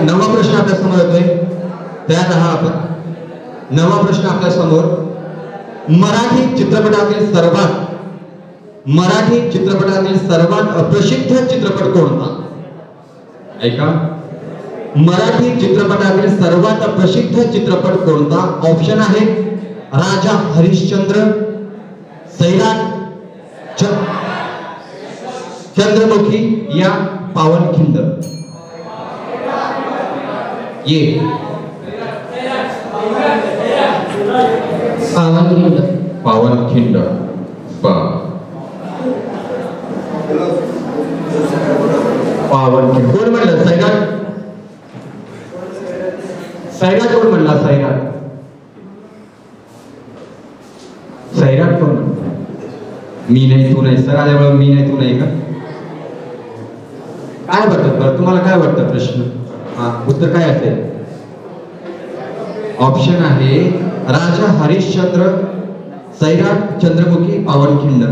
नवा प्रश्न आपल्या समोर येतोय. तयार राहा आपण. नवा प्रश्न आपल्या समोर. मराठी चित्रपटातील सर्वात मराठी चित्रपटातील सर्वात प्रसिद्ध चित्रपट कोणता? ऐका मराठी चित्रपटातील सर्वात प्रसिद्ध चित्रपट कोणता? ऑप्शन आहे राजा हरिश्चंद्र, सैराट, चंद्रमुखी या पावनखिंड. ये पावनखिंड. पावनखिंड पावनखिंड कोण म्हणलं? सैराट. सैराट कोण म्हणला? सैराट सैराट कोण म्हणला? मी नाही तू नाही. सगळ्या मी नाही तू नाही का? काय वाटत बरं तुम्हाला? काय वाटतं प्रश्न हा उत्तर काय असेल? ऑप्शन आहे राजा हरिश्चंद्र, सैराट, चंद्रमुखी, पावनखिंड.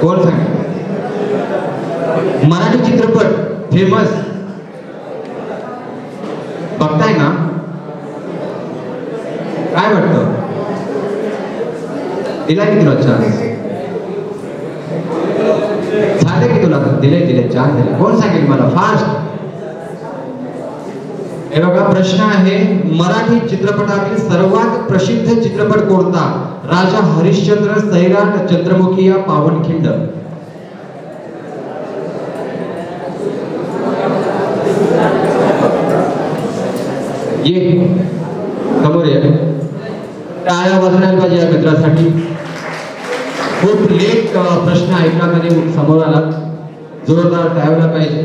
कोण सांगेल? मराठी चित्रपट फेमस बघताय ना? काय वाटतं? दिलाय की तुला चान्स? झाले की तुला? दिलाय दिलाय चान्स दिला. कोण सांगेल मला फास्ट? हे बघा प्रश्न आहे मराठी चित्रपटातील सर्वात प्रसिद्ध चित्रपट कोणता? राजा हरिश्चंद्र, सैराट, चंद्रमुखी या पावनखिंड. ये समोर या. टाळ्या वाजवायला पाहिजे या मित्रासाठी. खूप लेट प्रश्न ऐकण्यामध्ये समोर आला. जोरदार टाळायला पाहिजे.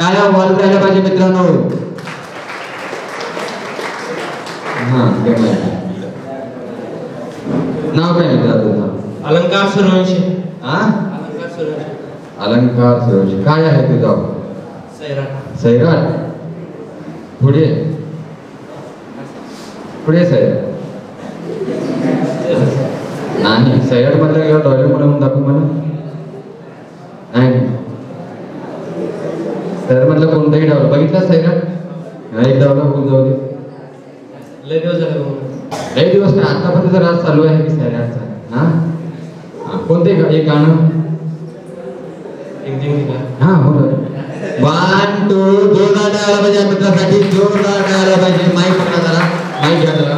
टाळ्या वाजवायला पाहिजे मित्रांनो. हा नाव काय मित्रा तुझं? अलंकार सूर्यवंशी. हा अलंकार सूर्यवंशी. अलंकार सूर्यवंशी. काय आहे तुझं? सैराट. सैराट पुढे पुढे सैराट नाही. सैराट मधला गेला टॉयलेट म्हणून दाखव मला. नाही सैराट मधला कोणताही डावला बघितला? सैराट हा एक डावला होऊन जाऊ दे. लय दिवस झाले. लय दिवस नाही आतापर्यंत राज चालू आहे की सैराटचा. हा कोणते एक गाणं एक दिन हा हो वन टू. जोरदार टाळ्या पाहिजे मित्रासाठी. जोरदार टाळ्या पाहिजे. माईक पकडा जरा. माईक घ्या जरा.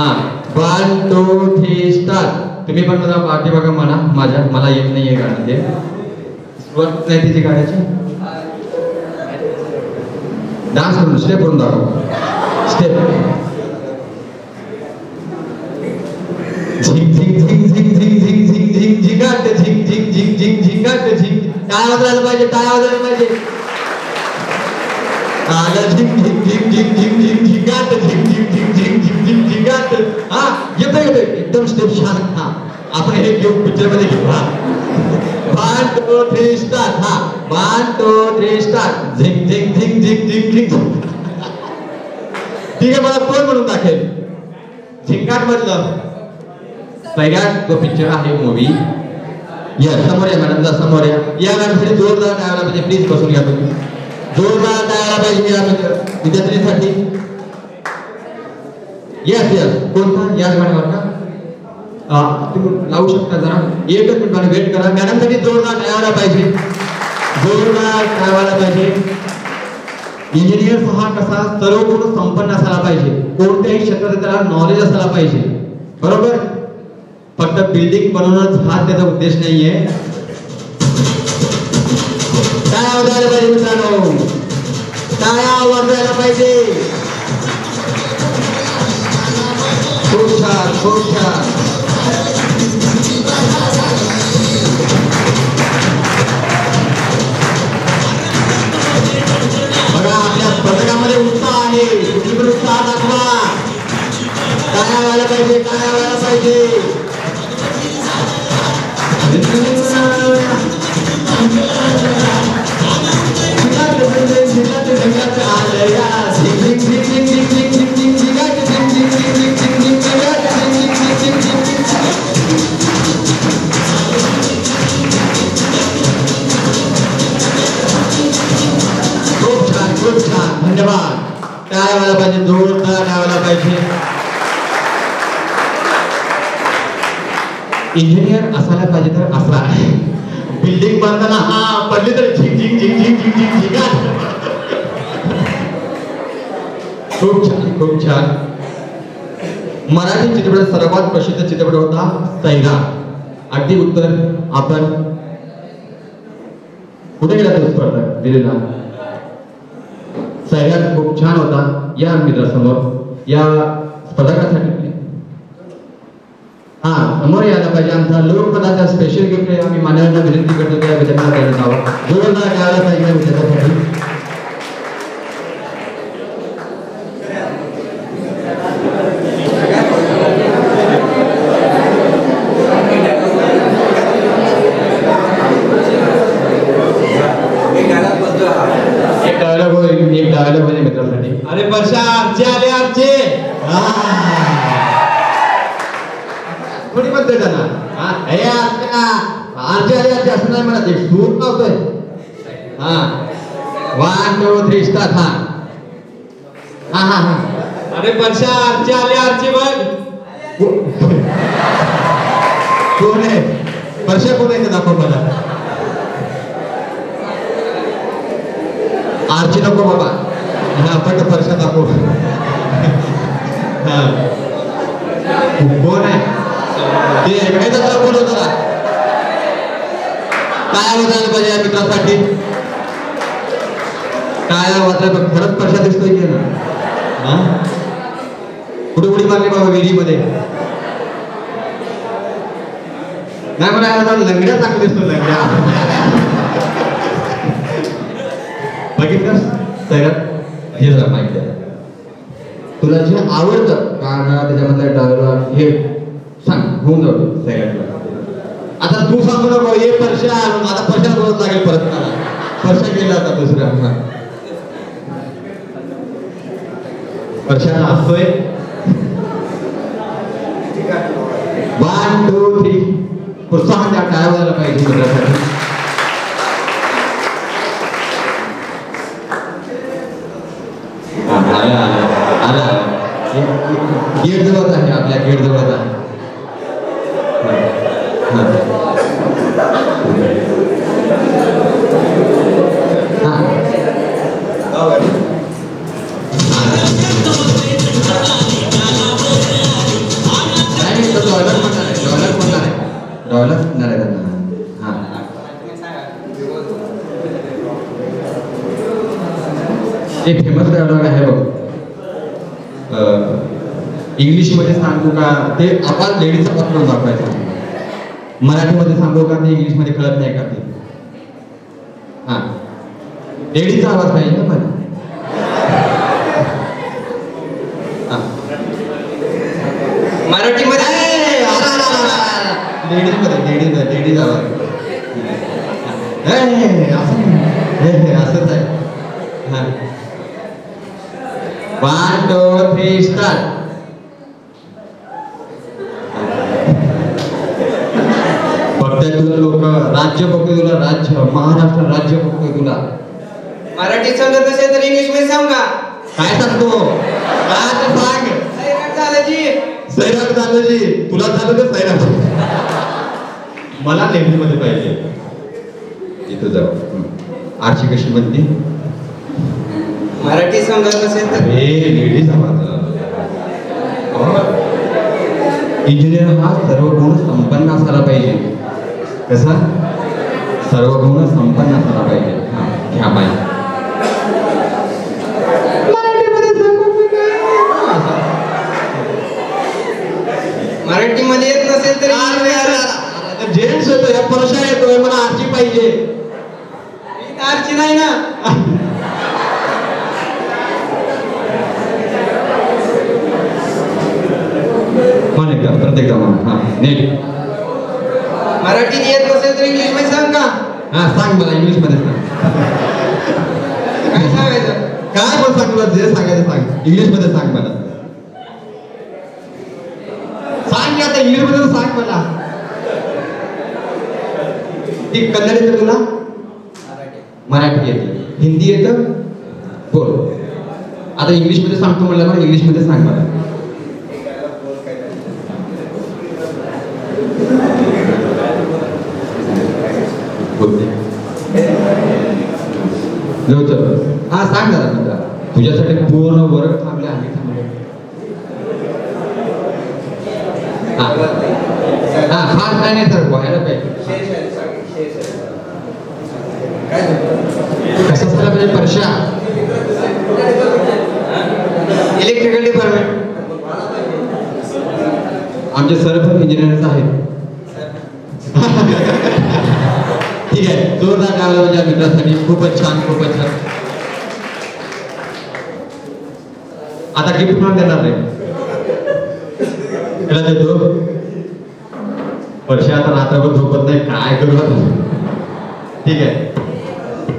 हा वन टू थ्री स्टार्ट. तुम्ही पण जरा पाठी बघा म्हणा. माझ्या मला येत नाहीये गाणं. ते सुरुवात नाही तिची गाण्याची. डान्स करून स्टेप करून दाखव. स्टेप झिंग झिंग झिंग झिंग झिंग झिंग झिंग झिंग झिंगाट झिंग झिंग झिंग झिंग झिंगाट झिंग. टाळ्या वाजवायला पाहिजे. टाळ्या वाजवायला पाहिजे. आला झिंग झिंग झिंग झिंग झिंग झिंग झिंगाट झिंग झिंग झिंग झिंग झिंग झिंग झिंगाट. हा येतोय येतोय एकदम स्टेप छान. हा आपण हे घेऊ पिक्चर मध्ये घेऊ. हा वन टू थ्री स्टार्ट. हा वन टू थ्री स्टार्ट. झिंग झिंग झिंग झिंग झिंग झिंग. ठीक आहे मला कोण म्हणून दाखेल? झिंगाट मधलं सैराट तो पिक्चर आहे मूवी. या समोर या मॅडम जा समोर या. या गाण्यासाठी जोरदार टाळ्या म्हणजे प्लीज बसून घ्या तुम्ही. जोरदार टाळ्या पाहिजे या विद्यार्थ्यांसाठी. येस येस कोणता? याच गाण्यावर का? लावू शकता जरा एक मिनिट मला वेट करा. मॅडमसाठी जोरदार तयार पाहिजे, जोरदार तयार पाहिजे. इंजिनियर हा कसा सर्वगुण संपन्न असायला पाहिजे, कोणत्याही क्षेत्रात त्याला नॉलेज असायला पाहिजे, बरोबर. फक्त बिल्डिंग बनवणंच हा त्याचा उद्देश नाहीये. टाळ्या वाजवायला पाहिजे मित्रांनो, टाळ्या वाजवायला पाहिजे. खूप छान, खूप छान. बघा आपल्या पथकामध्ये उत्साह आहे, तुम्ही उत्साह दाखवा. टाळ्या वाजवायला पाहिजे, टाळ्या वाजवायला पाहिजे. इंजिनियर असायला पाहिजे तर असा आहे. बिल्डिंग बांधताना हा पडली तर झिंग झिंग झिंग झिंग झिंग झिंग झिंग. खूप छान, खूप छान. मराठी चित्रपट सर्वात प्रसिद्ध चित्रपट होता सैराट. अगदी उत्तर आपण कुठे गेला तो स्पर्धा दिलेला सैराट खूप छान होता. या मित्रासमोर या स्पर्धकासाठी हा समोर यायला पाहिजे आमचा लोकपदाचा स्पेशल गिफ्ट आहे. आम्ही मान्यवरांना विनंती करतो की या विजेत्याला देण्यात यावं. जोरदार यायला पाहिजे विजेत्यासाठी. एक डायलॉग होईल, एक डायलॉग होईल मित्रासाठी. अरे परशा आमचे आले, आमचे अरे परशा आरचे आले, आरचे बघ कोण आहे परशा, कोण आहे ते दाखव मला. आरचे नको बाबा, आपण परशा दाखव. कोण आहे ते कोण होता काय वाजायला पाहिजे या मित्रासाठी. काय वाजला बघ, खरंच परशा दिसतोय की ना. कुठे उडी मारली बाबा विहिरीमध्ये नाही म्हणा. लंगड्या चांगली दिसतो, लंगड्या बघितलं सैराट. हे जरा माहिती तुला जे आवडतं गाणं त्याच्यामधला डायलॉग हे सांग, होऊन जाऊ सैराटला. आता तू सांगू नको हे परशा, आता परशा रोज लागेल परत मला. परशा गेला आता दुसऱ्या परशा असतोय. वन टू थ्री प्रोत्साहन त्या टाळायला पाहिजे मित्रासाठी. आला आला गेट जवळच आहे, आपल्या गेट जवळच आहे. फेमस डायलॉग आहे बघ, इंग्लिश मध्ये सांगू का ते आपण लेडीजचा पत्ता दाखवायचा, मराठीमध्ये सांगू का ते इंग्लिश मध्ये कळत नाही का ते. हा लेडीजचा आवाज पाहिजे ना पण. मराठी मध्ये लेडीज मध्ये लेडीज लेडीज आवाज असंच आहे. हा वन टू थ्री स्टार्ट. बघताय तुला लोक, राज्य बघतोय तुला, राज्य महाराष्ट्र राज्य बघतोय तुला. मराठी समजत असेल तर इंग्लिश मध्ये सांग. काय सांगतो, काय सांग. सैराट कांदजी तुला झालं का सैराट मला नेहमी मध्ये पाहिजे इथं जाऊ आरशी कशी बनते मराठी संघात असेल तर हे लेडी समाज इंजिनियर हा सर्वगुण संपन्न असायला पाहिजे कसा सर्वगुण संपन्न असायला पाहिजे हां घ्या बाई मराठीमध्ये सांगू मी काय मराठीमध्ये येत नसेल तर इंग्रजीत जेंट्स येतो या परशा येतो मला आरची पाहिजे मी आरची नाही ना प्रत्येक मराठी येत नसेल तर इंग्लिश मध्ये सांग का हा सांग मला इंग्लिश मध्ये सांग काय सांगायचं काय पण सांग मला जे सांगायचं सांग इंग्लिश मध्ये सांग मला सांग आता इंग्लिश मध्ये सांग मला ती कन्नड येतं तुला मराठी येतं हिंदी येतं बोल आता इंग्लिश मध्ये सांगतो म्हणलं मला इंग्लिश मध्ये सांग मला हा सांग ना तुझा तुझ्यासाठी पूर्ण वर्ग थांबले आहे कसं झालं पाहिजे परीक्षा इलेक्ट्रिकल डिपार्टमेंट आमचे सर पण इंजिनियर्स आहेत ठीक आहे जोरदार गाव माझ्या मित्रासाठी खूपच छान खूपच छान आता गिफ्ट पण देणार नाही त्याला देतो वर्ष आता रात्रभर झोपत नाही काय करू आता ठीक आहे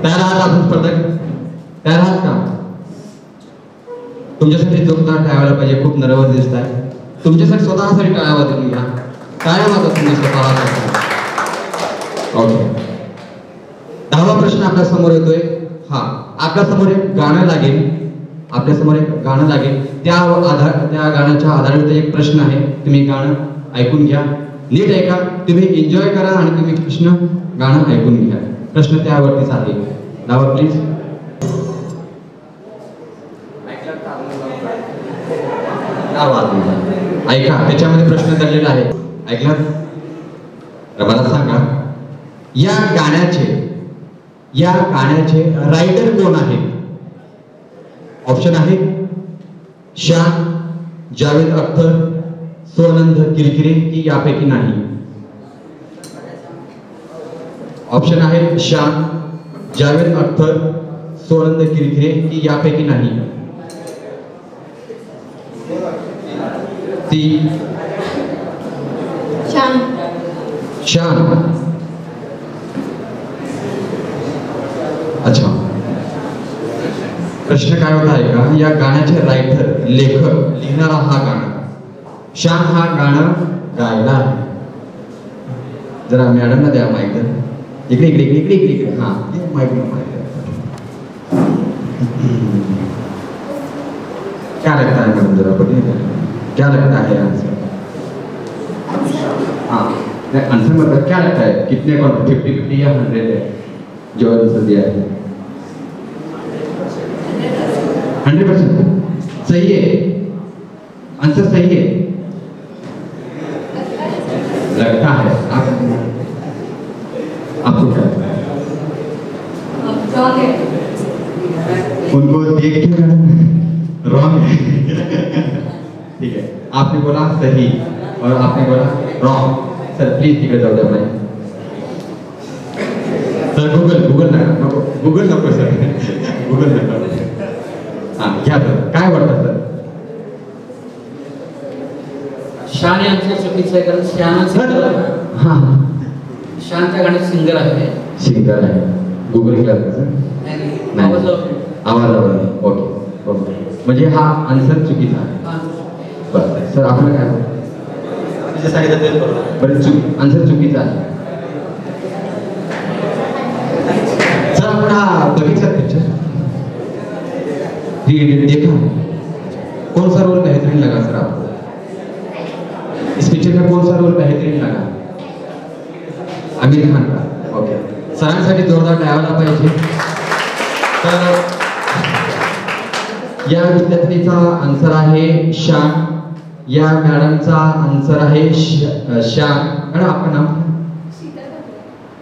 तयार आहात आपण स्पर्धा तयार आहात का तुमच्यासाठी जोरदार टाळायला पाहिजे खूप नर्वस दिसत आहे तुमच्यासाठी स्वतःसाठी टाळ्या वाजवून घ्या टाळ्या वाजवा तुम्ही स्वतःला ओके दहावा प्रश्न आपल्या समोर येतोय हा आपल्या समोर एक गाणं लागेल आपल्या समोर एक गाणं लागेल त्या आधार त्या गाण्याच्या आधारित एक प्रश्न आहे तुम्ही गाणं ऐकून घ्या नीट ऐका तुम्ही एन्जॉय करा आणि तुम्ही कृष्ण गाणं ऐकून घ्या प्रश्न त्यावरतीच आहे दावा प्लीज ऐका त्याच्यामध्ये प्रश्न दिलेला आहे ऐकला मला सांगा या गाण्याचे या गाण्याचे रायटर कोण आहे ऑप्शन आहे शान जावेद अख्तर सोनंद किरकिरे की यापैकी नाही ऑप्शन आहे शान जावेद अख्तर सोनंद किरकिरे की यापैकी नाही ती शान शान अच्छा प्रश्न काय होता आहे का या गाण्याचे रायटर लेखक लिहिणारा हा गाणं शान हा गाणं गायला जरा मॅडमना द्या माईक इकडे इकडे इकडे इकडे इकडे हा माईक क्या लगता है मॅडम जरा बोलिए क्या लगता है आंसर हाँ आंसर मतलब क्या लगता है कितने का फिफ्टी फिफ्टी या हंड्रेड है जो आंसर दिया है हंड्रेड परसेंट सही है आंसर सही है लगता है आप आपको क्या लगता है उनको देख के रॉन्ग ठीक है आपने बोला सही और आपने बोला रॉन्ग सर प्लीज टिकट जाओ जाओ भाई सर गूगल गूगल नको गूगल नको सर गूगल नको हां घ्या सर काय वाटतं सर शान यांचं चुकीचं आहे कारण शान हां शानच्या गाण्यात सिंगर आहे सिंगर आहे गूगल क्लास सर नाही आवाज आवाज ओके ओके म्हणजे हा आन्सर चुकीचा आहे बरं सर आपलं काय मी जे सांगितलं तेच बरोबर बरं चुक आन्सर चुकीचा आहे बगीचा पिक्चर देखा कौन सा रोल बेहतरीन लगा सर आपको पाहिजे. तर या विद्यार्थ्याचा आन्सर आहे श्याम, या मॅडमचा आन्सर आहे श्याम. मॅडम आपलं नाव?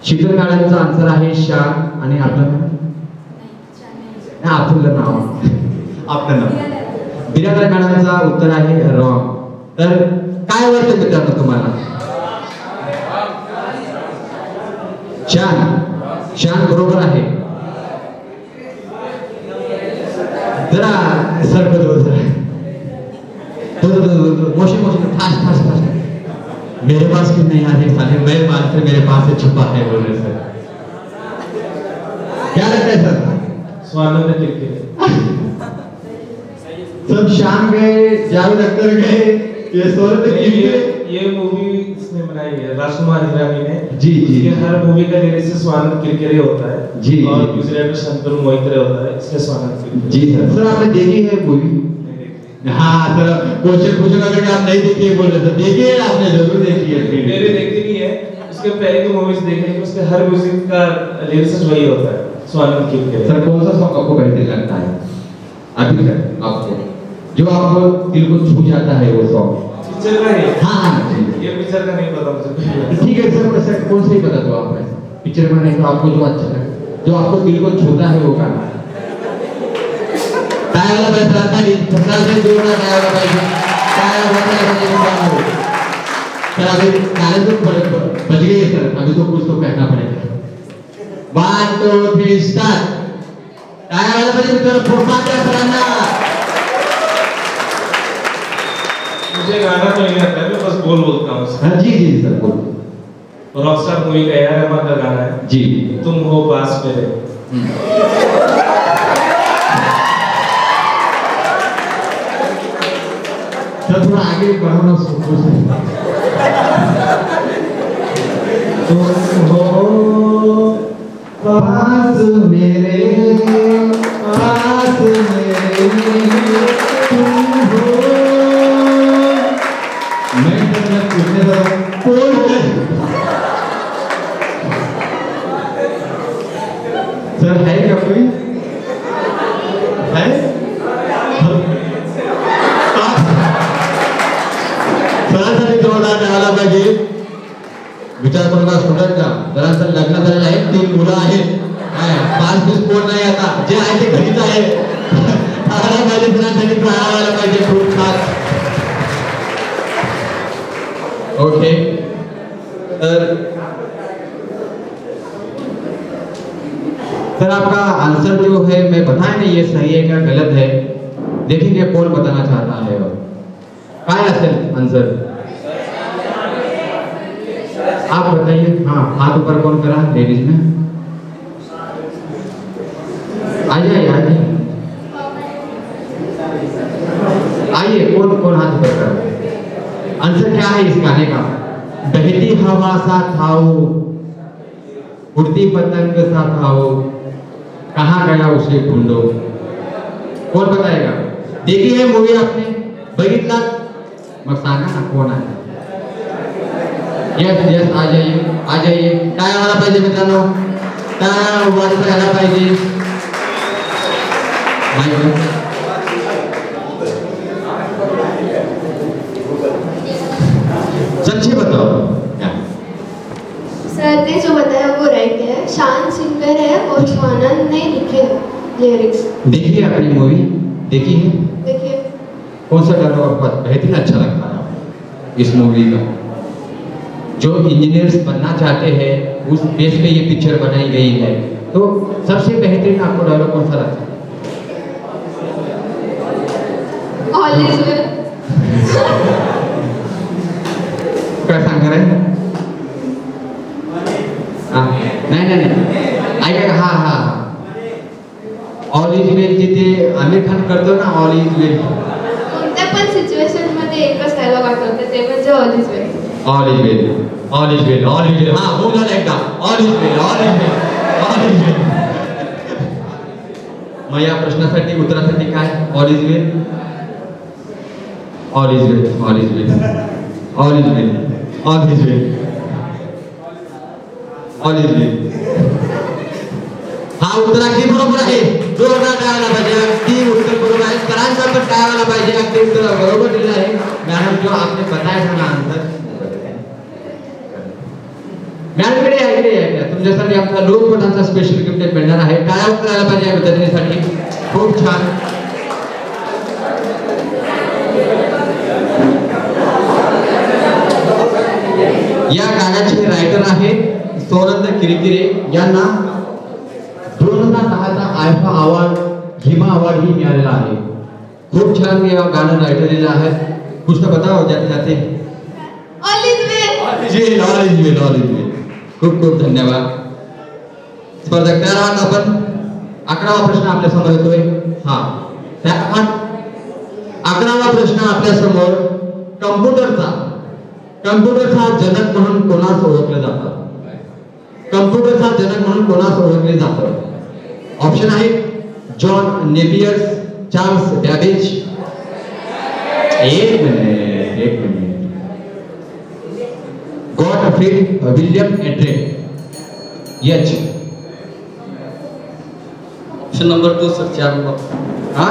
शीतल मॅडमचा आन्सर आहे श्याम. आणि आपलं नाव? आपलं नाव आपलं नाव बिरादर मॅडमचा उत्तर आहे रॉंग. तर काय वाटतं मित्रांनो तुम्हाला? शान शान बरोबर आहे. जरा सरकत हो, जरा motion motion fast fast fast. मेरे पास क्यों नहीं आते साले, मेरे पास से मेरे पास से छुपा है बोल रहे सर. क्या लगता है सर? स्वागत है लिखते सब शान गए, जावेद अख्तर गए, ये सोरत लिखते. ये मूवी इसने बनाई है राजकुमार हिरानी ने. जी जी. हर मूवी का निर्देशन स्वागत किरकिरे होता है. जी. और गुजरात में शंतनु मोहित्रे होता है, इसलिए स्वागत किरकिरे. जी सर. सर आपने देखी है मूवी? नहीं देखी. हाँ सर क्वेश्चन पूछना करके आप नहीं देखी है बोल रहे थे. देखिए आपने जरूर देखी है. मैंने देखी नहीं है. उसके पहले की मूवीज देखने की उसके हर म्यूजिक का लिरिक्स वही होता है स्वागत किरकिरे. सर कौन सा सॉन्ग आपको बेहतरीन लगता है अभी तक आपको, जो आपको दिल को छू जाता है वो सॉन्ग? पिक्चर का है. हाँ ये पिक्चर का नहीं पता मुझे. ठीक है सर. वैसे कौन सा ही बता दो आप. वैसे पिक्चर का नहीं तो आपको जो अच्छा लगे, जो आपको दिल को छूता है वो गाना. ताया वाला पैसा आता है पचास से दो ना. ताया वाला पैसा ताया वाला पैसा ये गाना हो. सर अभी ताले तो बज गए सर, अभी तो कुछ तो कहना पड़ेगा. One two three start. ताया वाला पैसा तो फुर्सत का फराना. मुझे गाना तो नहीं आता है, मैं बस बोल बोलता हूँ. हाँ जी जी सर बोल. रॉकस्टार मूवी का यार अहमद का गाना है जी, तुम हो पास मेरे. सर थोड़ा आगे बढ़ो ना. सुनो सर, तुम हो पास मेरे पास मेरे तुम हो. मैं तुम्हें पूछने वाला हूँ कौन है सर? है क्या कोई है? सरासरी जोड़ा जायला पाहिजे. विचार करूंगा स्टुडंटचा. सरासरी लग्न झालेलं आहे, तीन मुलं आहेत, पाच दिवस कोण नाही आता, जे आहे ते घरीच आहे. आम्हाला पाहिजे सरासरी जायला पाहिजे खूप खास. ओके. तर सर आपका आंसर जो है मैं बताया नहीं, ये सही है क्या गलत है देखेंगे कौन बताना चाहता है. और क्या है सर आंसर आप बताइए. हाँ हाथ ऊपर कौन करा लेडीज में? आइए आइए आइए. कौन कौन हाथ ऊपर करा? आंसर क्या है इस गाने का? बहती हवा सा थाओ, उड़ती पतंग सा थाओ, कहाँ गया उसे ढूंढो. कौन बताएगा? देखी है मूवी आपने? बघितला मग सांगा ना कौन है. यस यस आ जाइए आ जाइए. टाळ्या वाला पाहिजे मित्रांनो, टाळ्या वाजवायला पाहिजे. सच्ची बताओ सर, ने जो बताया वो राइट है. शान सिंगर है और सुहानन ने लिखे लिरिक्स. देखिए आपने मूवी देखी है? देखिए. कौन सा गाना आपको बेहतरीन अच्छा लगता है इस मूवी का? जो इंजीनियर्स बनना चाहते हैं उस बेस पे ये पिक्चर बनाई गई है, तो सबसे बेहतरीन आपको डायलॉग कौन सा लगता है? Always will. क्या संग रहे नहीं नहीं नहीं आइए. हाँ हाँ ऑल इज वेल जिथे आमिर खान करतो ना, ऑल इज वेल. कोणत्या पण सिच्युएशन मध्ये एकच डायलॉग आठवतो ते म्हणजे all is well. All is well all is well all is well. हाँ हो गया एकदा. All is well all is well all is well. मग या प्रश्नासाठी उत्तरासाठी काय? All is well all is well all is well all is well all is well all is well. हा उत्तराखंड बरोबर आहे, जोरदार टाळायला पाहिजे. अगदी उत्तर बरोबर आहे, सरांना पण टाळायला पाहिजे. अगदी उत्तर बरोबर दिला आहे मॅडम जो आपने बताया था ना आंसर. मॅडम कडे ऐकले आहे तुमच्यासाठी आपला लोकपटाचा स्पेशल गिफ्ट मिळणार आहे. टाळा करायला पाहिजे विद्यार्थ्यांसाठी. खूप छान. या गाण्याचे रायटर आहे सोनंद किरकिरे यांना दोन हजार दहाचा आयफा अवॉर्ड हिमा अवॉर्ड ही मिळालेला आहे. खूप छान गाणं रायटरलेलं आहे. कुछ तो बताओ जाते जाते. खूप खूप धन्यवाद. स्पर्धक तयार आहात आपण. अकरावा प्रश्न आपल्या समोर येतोय. हा अकरावा प्रश्न आपल्या समोर कम्प्युटरचा कम्प्युटरचा जनक म्हणून कोणास ओळखले जातात? कम्प्युटरचा जनक म्हणून कोणास ओळखले जातात? ऑप्शन आहे जॉन नेपियर, चार्ल्स बॅबेज. एक मिनिट एक मिनिट गॉडफ्रीड विल्यम एड्रेट एच. Option number two sir. चार हा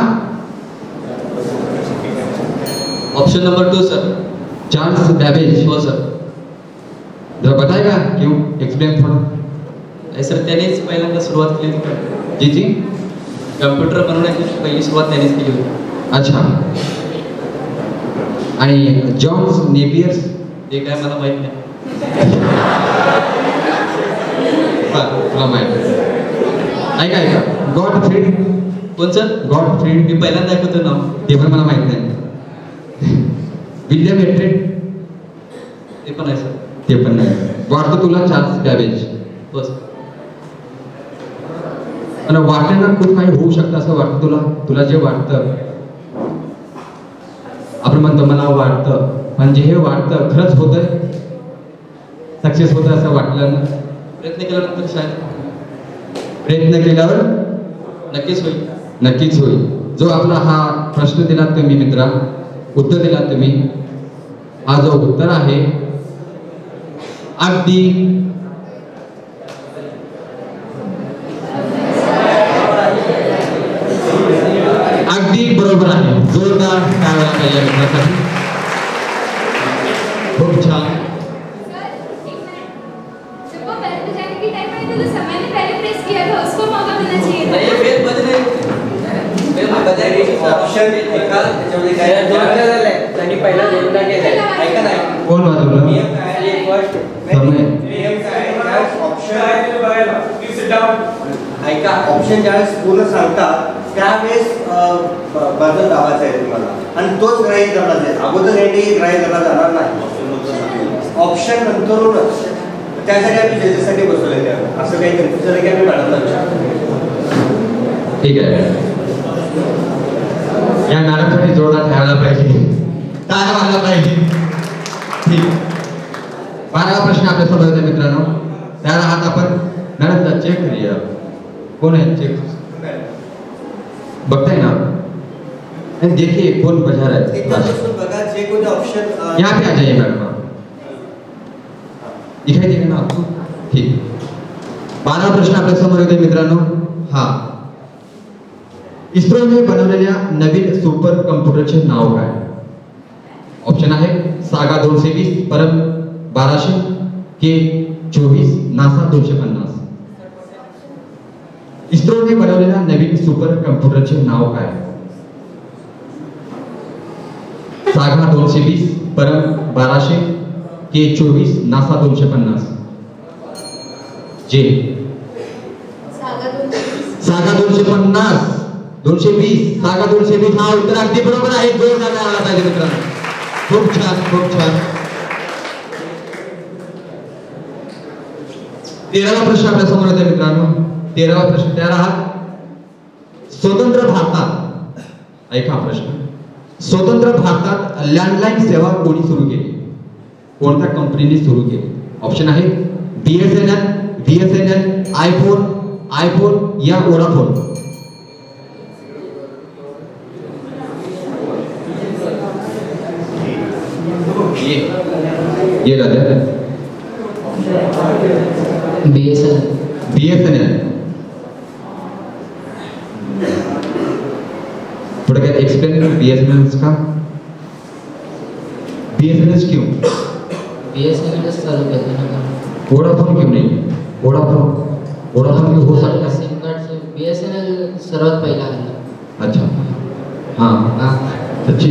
option number two sir Charles Babbage. हो सर. जरा बताएगा क्यों? एक्सप्लेन थोड़ा. सर त्याने पहिल्यांदा सुरुवात केली होती. जी जी कम्प्युटर बनवण्याची पहिली सुरुवात त्यानेच केली होती. अच्छा. आणि जॉन्स नेपियर्स ते काय मला माहीत नाही. तुला माहीत? ऐका ऐका गॉडफ्रीड कोण सर? गॉडफ्रीड मी पहिल्यांदा ऐकतो ना. ते पण मला माहीत नाही. विल्यम एट्रेट ते पण आहे सर. ते पण नाही वाटतं तुला. चार्ल्स बॅबेज बस. आणि वाटलं ना खूप काही होऊ शकतं असं वाटतं तुला. तुला जे वाटतं आपण म्हणतो मला वाटतं, म्हणजे हे वाटतं खरंच होतंय, सक्सेस होतं असं वाटलं ना? प्रयत्न केल्यानंतर शायद प्रयत्न केल्यावर नक्कीच होईल. नक्कीच होईल. जो आपला हा प्रश्न दिला तुम्ही मित्रा, उत्तर दिला तुम्ही, हा जो उत्तर आहे अगदी अगदी बरोबर आहे. जोरदार टाळ्या पाहिजे मित्रांसाठी. खूप छान. कोण वाजवलं? ऐका ऑप्शन ज्यावेळेस पूर्ण सांगतात त्यावेळेस बदल दाबायचा आहे तुम्हाला आणि तोच ग्राह्य धरला जाईल. अगोदर यांनी ग्राह्य धरला जाणार नाही. ऑप्शन नंतरूनच त्यासाठी आम्ही ज्याच्यासाठी बसवले त्यावर असं काही कन्फ्युजन आहे की आम्ही मॅडमला विचारतो. ठीक आहे. या मॅडमसाठी जोरदार ठेवायला पाहिजे, टाळ्या वाजवायला पाहिजे. ठीक. बारावा प्रश्न आपल्या समोर होता मित्रांनो. त्याला आता आपण मॅडमचा चेक करूया. कोण आहे चेक बघताय ना? देखिए कोण बजा रहा है. बघा चेक होता ऑप्शन यहाँ पे आ जाइए मैडम. दिखाई देगा ना आपको? ठीक. बारावा प्रश्न आपल्या समोर होता मित्रांनो. हा इस्रोने बनवलेल्या नवीन सुपर कम्प्युटरचे नाव काय? ऑप्शन आहे सागा दोनशे वीस, परम बाराशे, के चोवीस, नासा दोनशे पन्नास. इस्रोने बनवलेल्या नवीन सुपर कम्प्युटरचे नाव काय? सागा दोनशे वीस, परम बाराशे, के चोवीस, नासा दोनशे पन्नास. जे सागा दोनशे पन्नास, दोनशे वीस, सागा दोनशे वीस हा उत्तर अगदी बरोबर आहे. दोन जागा आला पाहिजे मित्रांनो. खूप छान खूप छान. तेरावा प्रश्न आपल्या समोर येतो मित्रांनो. तेरावा प्रश्न तयार आहात. स्वतंत्र भारतात, ऐका प्रश्न, स्वतंत्र भारतात लँडलाईन सेवा कोणी सुरू केली? कोणत्या कंपनीने सुरू केली? ऑप्शन आहे बीएसएनएल, व्हीएसएनएल, आयफोन, आयफोन या वोडाफोन. ये ये लगा है BSNL. BSNL But again, explain B S N L का B S N L क्यों? B S N L इस साल के दिन का वोडाफोन क्यों नहीं? वोडाफोन वोडाफोन क्यों हो सकता है? सिम कार्ड से B S N L सर्वात पहला है। अच्छा, हाँ हाँ सच्ची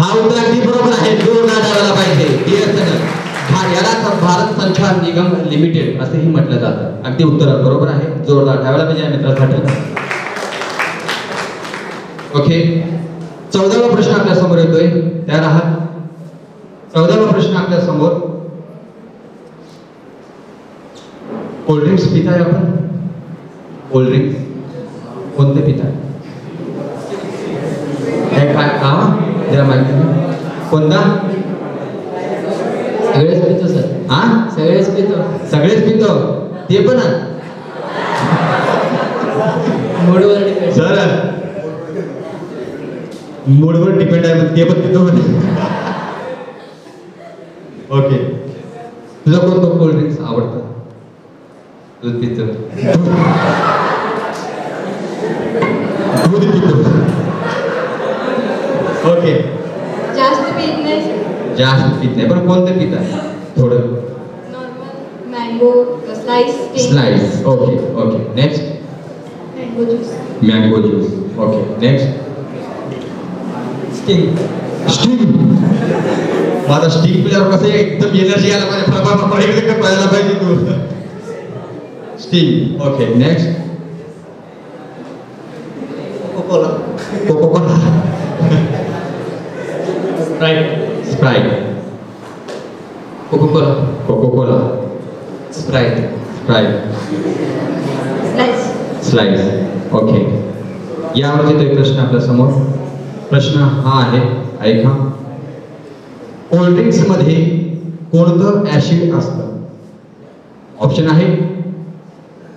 हाँ उत्तर की बरोबर है दोनों नारा वाला पाइंटे B S N L याला भारत संचार निगम लिमिटेड असेही म्हटलं जातं अगदी उत्तर बरोबर आहे जोरदार ठेवायला पाहिजे मित्रांसाठी ओके चौदावा प्रश्न आपल्या समोर येतोय तयार आहात चौदावा प्रश्न आपल्या समोर कोल्ड ड्रिंक्स पिताय आपण कोल्ड ड्रिंक्स कोणते पिताय हे काय का जरा माहिती कोणता सगळेच पितो सर हां सगळेच पितो सगळेच पितो ते पण मूडवर डिपेंड सर मूडवर डिपेंड आहे ते पण पितो ओके तुला कोणतं कोल्ड ड्रिंक्स आवडतं दूध पितो दूध पितो ओके जास्त पीत नाही जास्त पीते पर कौन से पीता है थोड़ा normal mango slice slice okay okay next mango juice mango juice okay next Sting Sting माता स्टिंग पे और कैसे एकदम एनर्जी आला मारे प्रभाव पड़ेगा लेकर पहला भाई तू Sting okay next Coca Cola Coca Cola Sprite Sprite, Coca-Cola, Coca-Cola, Sprite, Sprite, Slice, Slice, okay. यावरती तो एक प्रश्न आपल्या समोर प्रश्न हा आहे ऐका कोल्ड ड्रिंक्स मध्ये कोणतं ऍसिड असतं? ऑप्शन आहे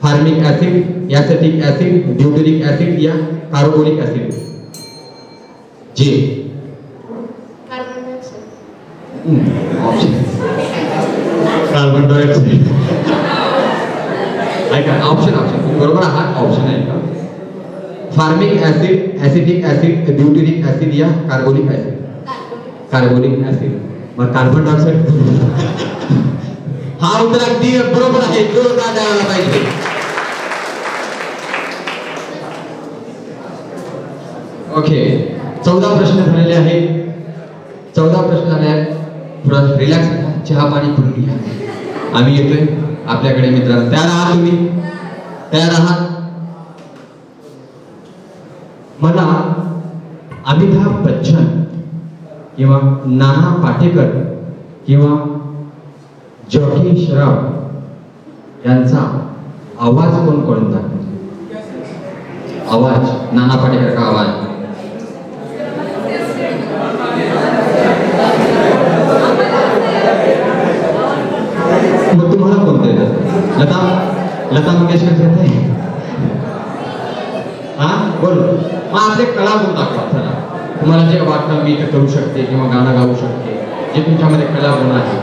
formic acid, acetic acid, butyric acid या कार्बोनिक ऍसिड जे ऑप्शन कार्बन डायऑक्साइड ऐका ऑप्शन ऑप्शन बरोबर हा ऑप्शन आहे का formic acid acetic acid butyric acid या कार्बोनिक ऍसिड कार्बोनिक ऍसिड मग कार्बन डायऑक्साइड हा उत्तर अगदी बरोबर आहे जोरदार द्यायला पाहिजे ओके चौदा प्रश्न झालेले आहेत चौदा प्रश्न झाले आहेत थोड़ा रिलैक्स चाह पानी पी आम्मी ये अपने मित्र तैयार आह तुम्हें तैयार आह मला अमिताभ बच्चन कि नाना पाटेकर कि जॉकी श्रॉफ यांचा आवाज कोण कोणता आवाज नाना पाटेकर का आवाज तुम्हारा कौन देगा लता लता मंगेशकर कहते हैं हाँ बोल हाँ आपने कला गुण दाखवा था ना तुम्हारा जो वाक्य मी करू शकते कि गाना गाऊ शकते जे तुमच्यामध्ये कला गुण आहे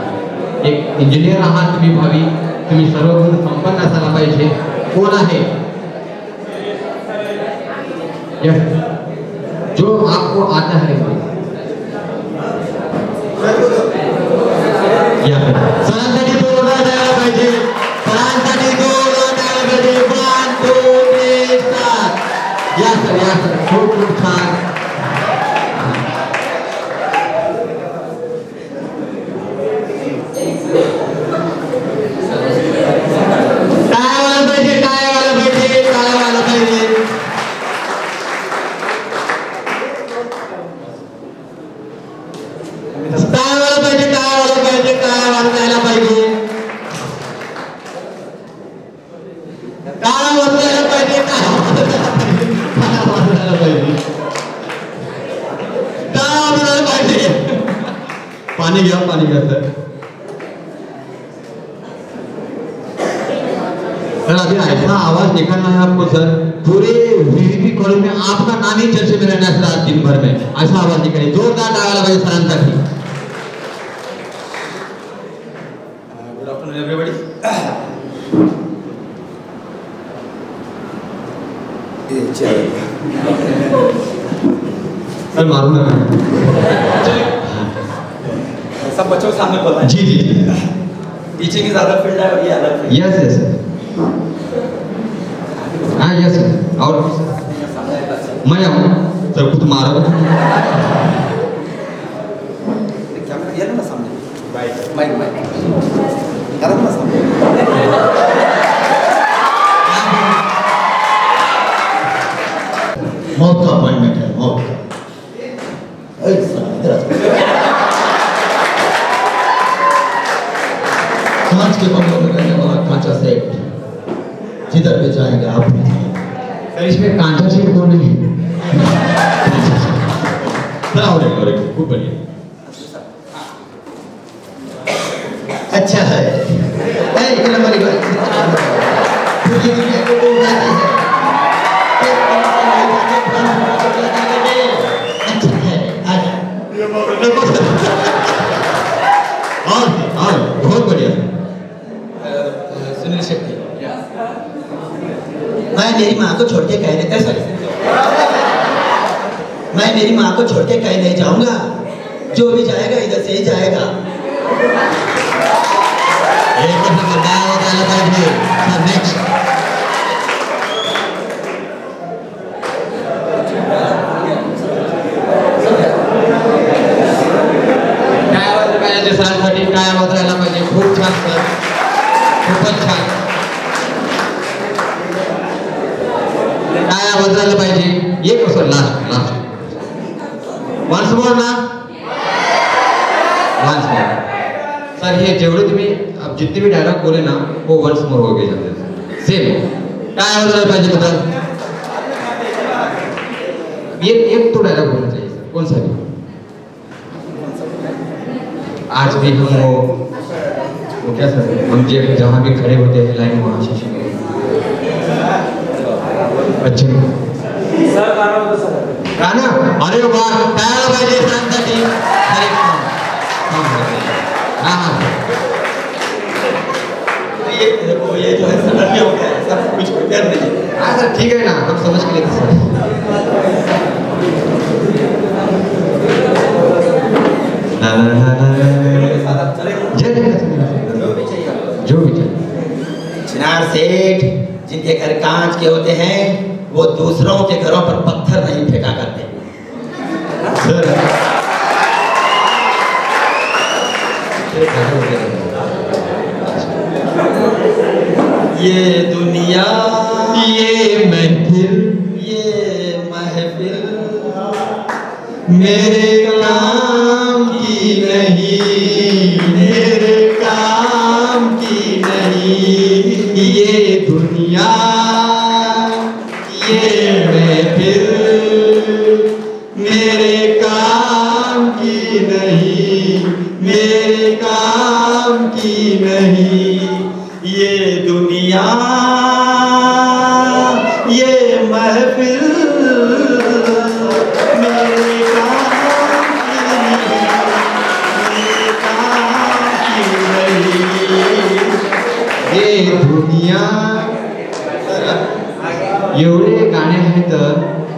एक इंजिनियर आहात तुम्ही भावी तुम्ही सर्वगुण संपन्न असायला पाहिजे कोण आहे जो आपको आता है सर मालूम है सब बच्चों के सामने बोलना है। जी जी टीचिंग की ज्यादा फील्ड है और ये अलग है। यस यस हाँ यस और मैं हूँ सर खुद मारो क्या ये ना सामने माइक माइक क्या ना सामने मौत का अपॉइंटमेंट है मौत समाज के मामलों में रहने वाला कांचा सेठ जिधर पे जाएंगे आप सर इसमें कांचा सेठ कौन है खूब बढ़िया अच्छा है मेरी माँ को छोड़ के कहीं नहीं सॉरी मैं मेरी माँ को छोड़ के कहीं नहीं जाऊंगा जो भी जाएगा इधर से ही जाएगा न्यायासाठी न्यायालयात राहायला पाहिजे खूप छान सर खूपच छान बदलायला पाहिजे एक वर्ष लास्ट लास्ट वन्स मोर ना वन्स मोर सर हे जेवढे तुम्ही आप जितने भी डायलॉग बोले ना वो वन्स मोर हो गए जाते सेम काय बदलायला पाहिजे बदल एक एक तो डायलॉग बोलना चाहिए कौन सा भी आज भी हम वो वो क्या सर हम जहां भी खड़े होते हैं लाइन वहां से अच्छे सर गाना तो सर गाना अरे वाह टायर बजे शानदार टीम हर एक हां हां तो ये देखो ये जो है सर हो गया सब कुछ कर नहीं हां सर ठीक है ना हम समझ के लेते सर ना ना ना जय जय जो भी चाहिए जो भी चाहिए चिनार सेठ जिनके घर कांच के होते हैं वो दूसरों के घरों पर पत्थर नहीं फेंका करते ये दुनिया ये महफिल ये महफिल मेरे काम की नहीं मेरे काम की नहीं ये दुनिया ये महफिल मेरे काम की नहीं मेरे काम की नहीं ये दुनिया ये महफिल मेरे काम की नहीं मेरे काम की नहीं ये दुनिया एवढे गाणे आहेत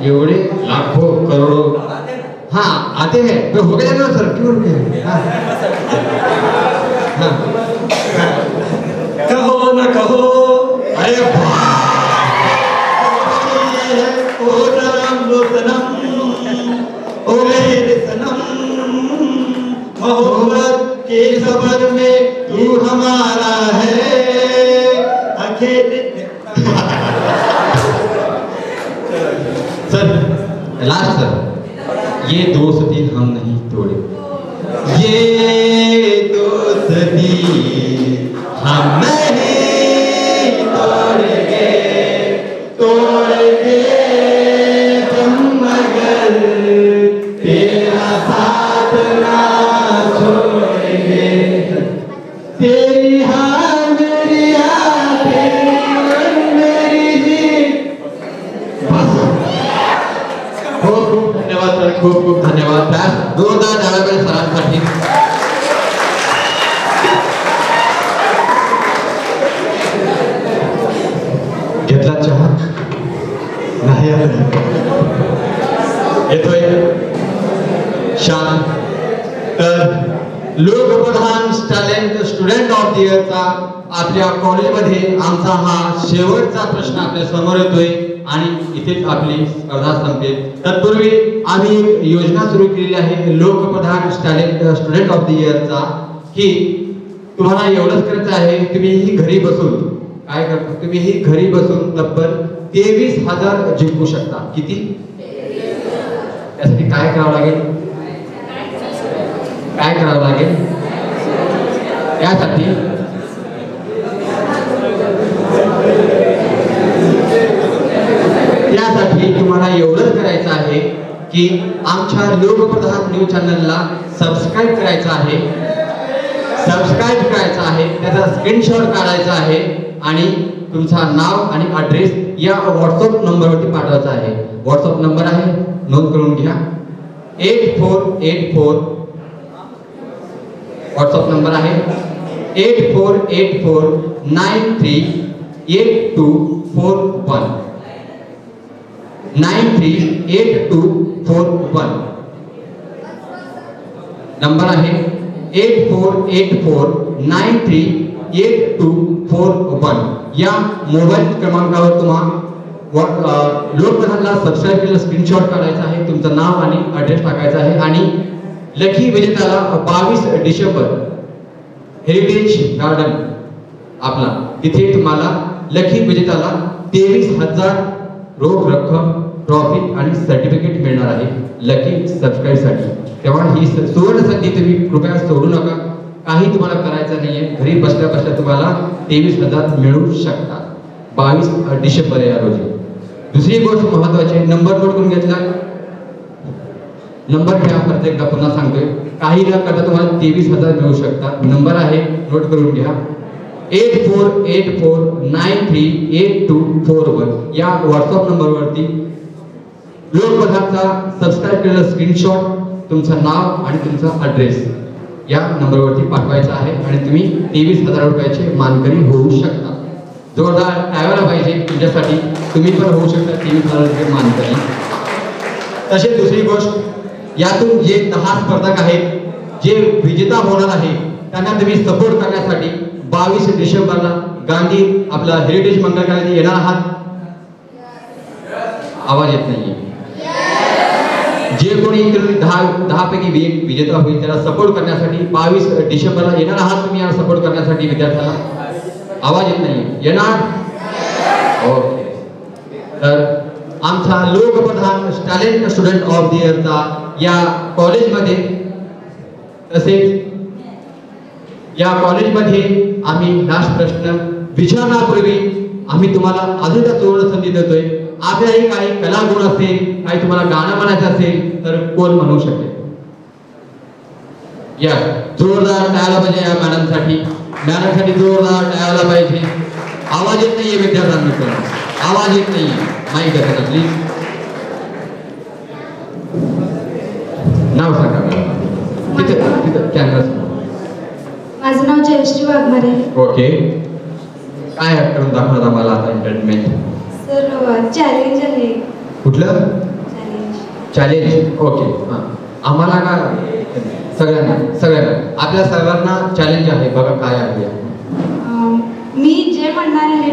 एवढे लाखो करोडो हाँ आते हैं तो हो गया ना सर क्यों कहो ना कहो अरे ओ राम लो सनम ओ मेरे सनम मोहब्बत के सबर में तू हमारा है अकेले लास्ट सर ये दोस्ती हम नहीं तोड़े ये दोस्ती हम नहीं तोड़ेंगे तोड़ेंगे तुम मगर तेरा साथ ना छोड़ेंगे तेरी हार मेरी हार तेरी मेरी जीत खूब खूब धन्यवाद सर खूब खूप धन्यवाद सर जोरदार झाला पाहिजे सरांसाठी घेतला चहा लोक प्रधान टॅलेंट स्टुडंट ऑफ द इयरचा आपल्या कॉलेजमध्ये आमचा हा शेवटचा प्रश्न आपल्या समोर येतोय आणि इथेच आपली स्पर्धा संपते. तत्पूर्वी आम्ही योजना सुरू केली आहे लोक प्रधान टॅलेंट स्टुडंट ऑफ द इयरचा की तुम्हाला एवढंच करायचं आहे तुम्हीही घरी बसून काय करता तुम्हीही घरी बसून तब्बल तेवीस हजार जिंकू शकता. किती त्यासाठी काय करावं लागेल काय करावं लागेल यासाठी त्यासाठी तुम्हाला एवढंच करायचं आहे की आमच्या लोकप्रधान न्यूज चॅनलला सबस्क्राइब करायचं आहे सबस्क्राइब करायचं आहे त्याचा स्क्रीनशॉट काढायचा आहे आणि तुमचा नाव आणि ॲड्रेस या व्हॉट्सअप नंबरवरती पाठवायचा आहे. व्हॉट्सअप नंबर आहे नोंद करून घ्या eight four eight four. WhatsApp number आहे eight four eight four nine three eight two four one nine three eight two four one. Number आहे eight four eight four nine three eight two four one. या mobile क्रमांकावर तुम्हाला लोकप्रधानला subscribe केलेला screenshot काढायचा आहे तुमचं नाव आणि ॲड्रेस टाकायचा आहे आणि लकी विजेत्याला बावीस डिसेंबर हेरिटेज गार्डन आपला तिथे तुम्हाला लकी विजेत्याला तेवीस हजार रोख रक्कम ट्रॉफी आणि सर्टिफिकेट मिळणार आहे लकी सबस्क्राईब साठी. तेव्हा ही सुवर्ण संधी तुम्ही कृपया सोडू नका. काही तुम्हाला करायचं नाहीये घरी बसल्या बसल्या तुम्हाला तेवीस हजार मिळू शकता बावीस डिसेंबर या रोजी. दुसरी गोष्ट महत्वाची नंबर नोट करून घेतला नंबर घ्या प्रत्येकदा पुन्हा सांगतोय काही न करता तुम्हाला तेवीस हजार मिळू शकतात. नंबर आहे नोट करून घ्या eight four eight four nine three eight two four one. या व्हॉट्सअप नंबरवरती लोकप्रधानचा सबस्क्राईब केलेला स्क्रीनशॉट तुमचं नाव आणि तुमचा ॲड्रेस या नंबरवरती पाठवायचा आहे आणि तुम्ही तेवीस हजार रुपयाचे मानकरी होऊ शकता. जोरदार टाळ्या पाहिजे तुमच्यासाठी तुम्ही पण होऊ शकता तेवीस हजार रुपये मानकरी. तसे दुसरी गोष्ट यातून जे दहा स्पर्धक आहेत जे विजेता होणार आहे त्यांना तुम्ही सपोर्ट करण्यासाठी बावीस डिसेंबरला गांधी आपला हेरिटेज मंगळकार्यालयात येणार आहात. आवाज येत नाहीये. जे कोणी इकडे दहा दहा पैकी एक विजेता होईल त्याला सपोर्ट करण्यासाठी बावीस डिसेंबरला येणार आहात तुम्ही याला सपोर्ट करण्यासाठी विद्यार्थ्याला. आवाज येत नाहीये येणार ओके. तर आमचा Lokpradhan talent student of the इयरचा या कॉलेजमध्ये तसेच या कॉलेजमध्ये आम्ही लास्ट प्रश्न विचारण्यापूर्वी आम्ही तुम्हाला अजून सुवर्ण संधी देतोय. आपल्याही काही कला गुण असेल काही तुम्हाला गाणं म्हणायचं असेल तर कोण म्हणू शकेल या जोरदार टाळायला पाहिजे या मॅडमसाठी मॅडमसाठी जोरदार टाळायला पाहिजे. आवाज येत नाहीये विद्यार्थ्यांना आवाज येत नाहीये माईक दाखवा प्लीज. नाव सांगा तिथे तिथे कॅमेरा माझं नाव जयश्री वाघमारे. ओके काय करून दाखवणार आम्हाला आता एंटरटेनमेंट सर चॅलेंज आहे कुठलं चॅलेंज ओके हां आम्हाला का सगळ्यांना सगळ्यांना आपल्या सर्वांना चॅलेंज आहे बघा काय आहे मी जे म्हणणार आहे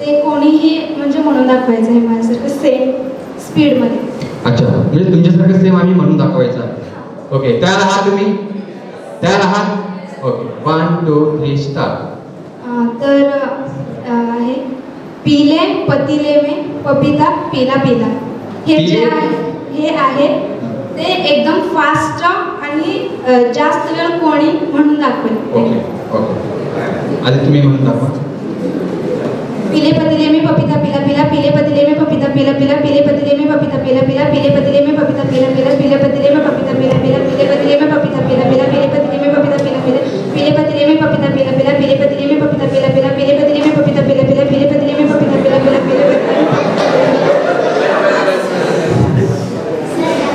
ते कोणीही म्हणजे म्हणून दाखवायचं आहे माझ्यासारखं सेम स्पीडमध्ये. अच्छा म्हणजे तुमच्यासारखं सेम आम्ही म्हणून दाखवायचा. ओके तयार आहात तुम्ही तयार आहात okay one two three start. तर आहे पीले पतीले में पपिता पीला पीला हे जे हे आहे ते एकदम फास्ट आणि जास्त वेळ कोणी म्हणून दाखवेल. ओके ओके आधी तुम्ही म्हणून दाखवा पीले पतीले में पपीता पीला पीला पीले पतीले में पपीता पीला पीला पीले पतीले में पपीता पीला पीला पीले पतीले में पपीता पीला पीला पीले पतीले में पपीता पीला पीला पीले पतीले में पपीता पीला पीला पीले पतीले में पपीता पीला पीला पीले पतीले में पपीता पीला पीला पीले पतीले में पपीता पीला पीला पीले पतीले में पपीता पीला पीला पीले पतीले में पपीता पीला पीला पीले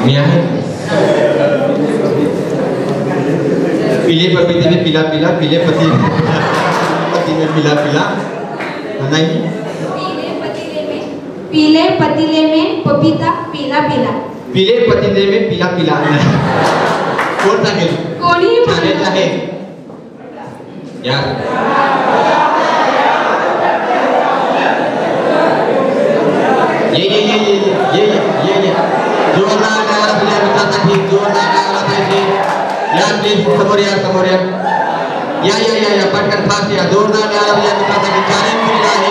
मिया है पीले पपीते में पीला पीला पीले पतीले पतीले में पीला पीला नहीं पीले पतीले में पीले पतीले में पपीता पीला पीला। पीले पतीले में पीला पीला कौन सा है? कोणी मानता है यार। ये ये ये ये ये ये ये जोरदार गाना बजा रहा था ठीक। जोरदार गाना था ठीक यार। प्लीज समोर यार समोर यार या या या या पटकन फास्ट यार। जोरदार गाना बजा रहा था कि चालें पूरा है।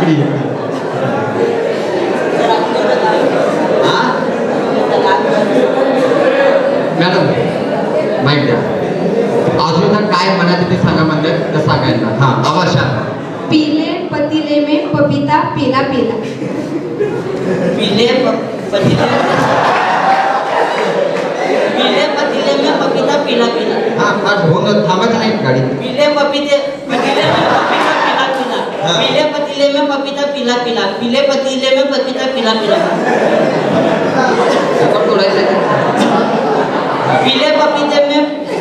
पीले पतीले में पपीता पीला पीला। पीले पतीले में पपीता पीला पीला। पीले पतीले में पपीता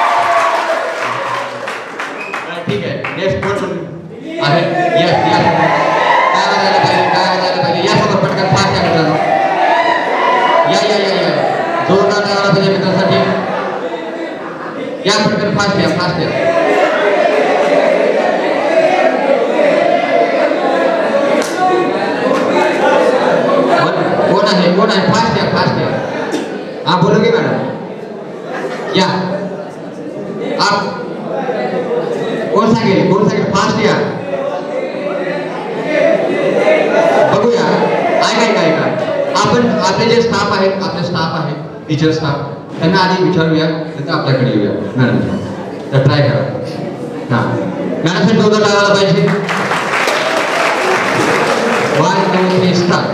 पीला पीला। ठीक है नेक्स्ट क्वेश्चन। अरे यस यस तारा तारा तारा तारा तारा यस तो पटकन फास्ट कर दो। या या या या जोरदार तारा बजे मित्र साथी या पटकन फास्ट या फास्ट या टीचर स्टाफ त्यांना आधी विचारूया नंतर आपल्याकडे येऊया मॅडम तर ट्राय करा हां मॅडम जोरदार लागायला पाहिजे। One two three start.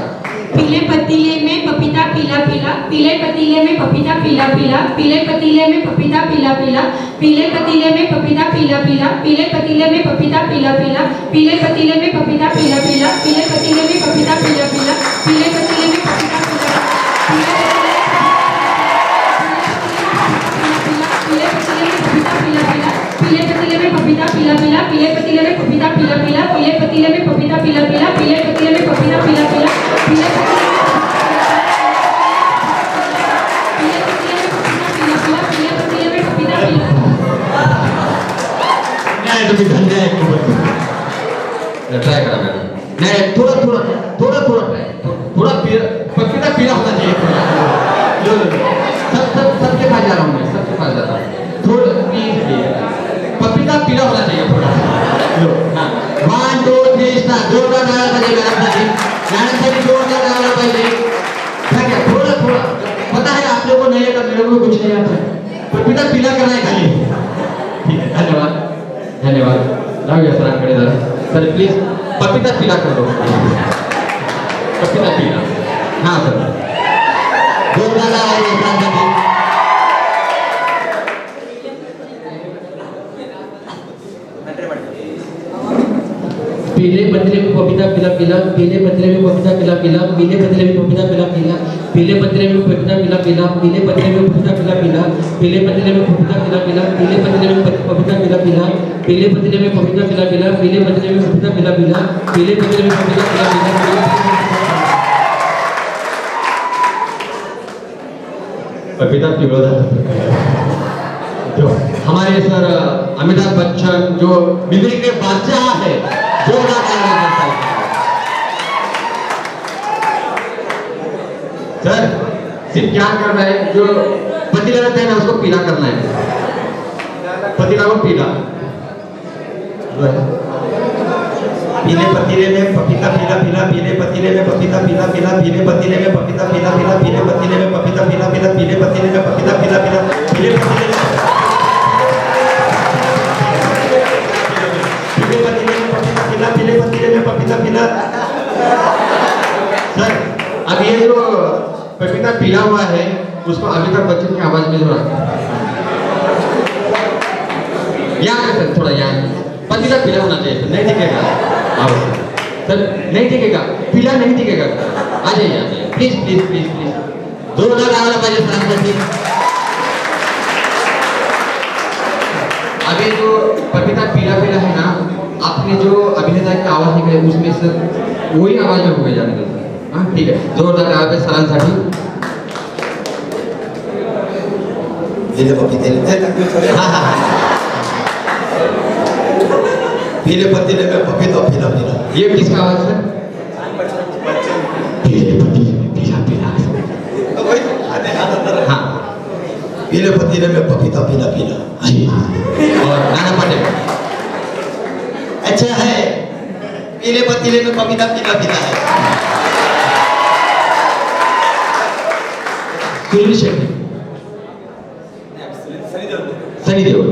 पीले पतीले में पपीता पीला पीला। पीले पतीले में पपीता पीला पीला। पीले पतीले में पपीता पीला पीला। पीले पतीले में पपीता पीला पीला। पीले पतीले में पपीता पीला पीला। पीले पतीले में पपीता पीला पीला। पीले पतीले में पपीता पीला पीला। पीले पतीले में पपीता पीला। पीले पतीले में पपीता पीला पीला। पीले पतीले में पपीता पीला पीला। पीले पतीले में पपीता पीला पीला। पीले पतीले में पपीता पीला पीला। पीले पतीले में पपीता पीला पीला। नहीं तो भी धंधे एक बार ट्राई करा मैंने। नहीं थोड़ा थोड़ा थोड़ा थोड़ा थोड़ा पीला पपीता पीला होना चाहिए। सब सब सबके पास जा रहा हूँ मैं। सबके पास जा रहा हूँ। थोड़ा पपीता पीला होना चाहिए थोड़ा। हाँ वन टू थ्री स्टार। जोरदार नारा बजेगा नारा से भी जोरदार नारा बजेगा। ठीक है थोड़ा थोड़ा पता है आप लोगों को नहीं आता मेरे को कुछ नहीं आता है। पपीता पीला करना है खाली। ठीक है धन्यवाद धन्यवाद राहुल सर आपके इधर सर प्लीज पपीता पीला कर दो। पपीता पीला हाँ सर जोरदार नारा। पीले पत्ते में पपीता पीला पीला। पीले पत्ते में पपीता पीला पीला। पीले पत्ते में पपीता पीला पीला। पीले पत्ते में पपीता पीला पीला। पीले पत्ते में पपीता पीला पीला। पीले पत्ते में पपीता पीला पीला। पीले पत्ते में पपीता पीला पीला। पीले पत्ते में पपीता पीला पीला। पीले पत्ते में पपीता पीला पीला। पीले पत्ते में पपीता पीला पीला। पपीता पीला जो हमारे सर अमिताभ बच्चन जो बिजली के बादशाह है जो ना करना चाहता सर सिर्फ क्या करना है जो पतीला रहता है ना उसको पीला करना है। पतीला को पीला पीले पतीले में पपीता पीला पीला। पीले पतीले में पपीता पीला पीला। पीले पतीले में पपीता पीला पीला। पीले पतीले में पपीता पीला पीला। पीले पतीले में पपीता पीला पीला। पीले पतीले में और ये जो पपीता पीला हुआ है उसमें अमिताभ बच्चन की आवाज में थोड़ा याद है, थोड़ा याद पपीता पीला होना चाहिए, नहीं दिखेगा सर, नहीं दिखेगा, पीला नहीं दिखेगा। आ जाइए आ जाइए प्लीज प्लीज प्लीज प्लीज जोरदार आवाज पाहिजे सरांसाठी। अभी जो पपीता पीला पीला है ना, आपने जो अभिनेता की आवाज निकाली उसमें सर वही आवाज में हो जाने का। हाँ ठीक है, जोरदार आवाज सरांसाठी। पीले पपीते पीले पतीले में पपीता पीला पीला, ये किसका आवाज है? पीले पतीले में पीला पीला, हाँ पीले पतीले में पपीता पीला पीला। और नाना पाटेकर, अच्छा है पीले पतीले में पपीता पीला पीला है। सनी देओल, सनी देओल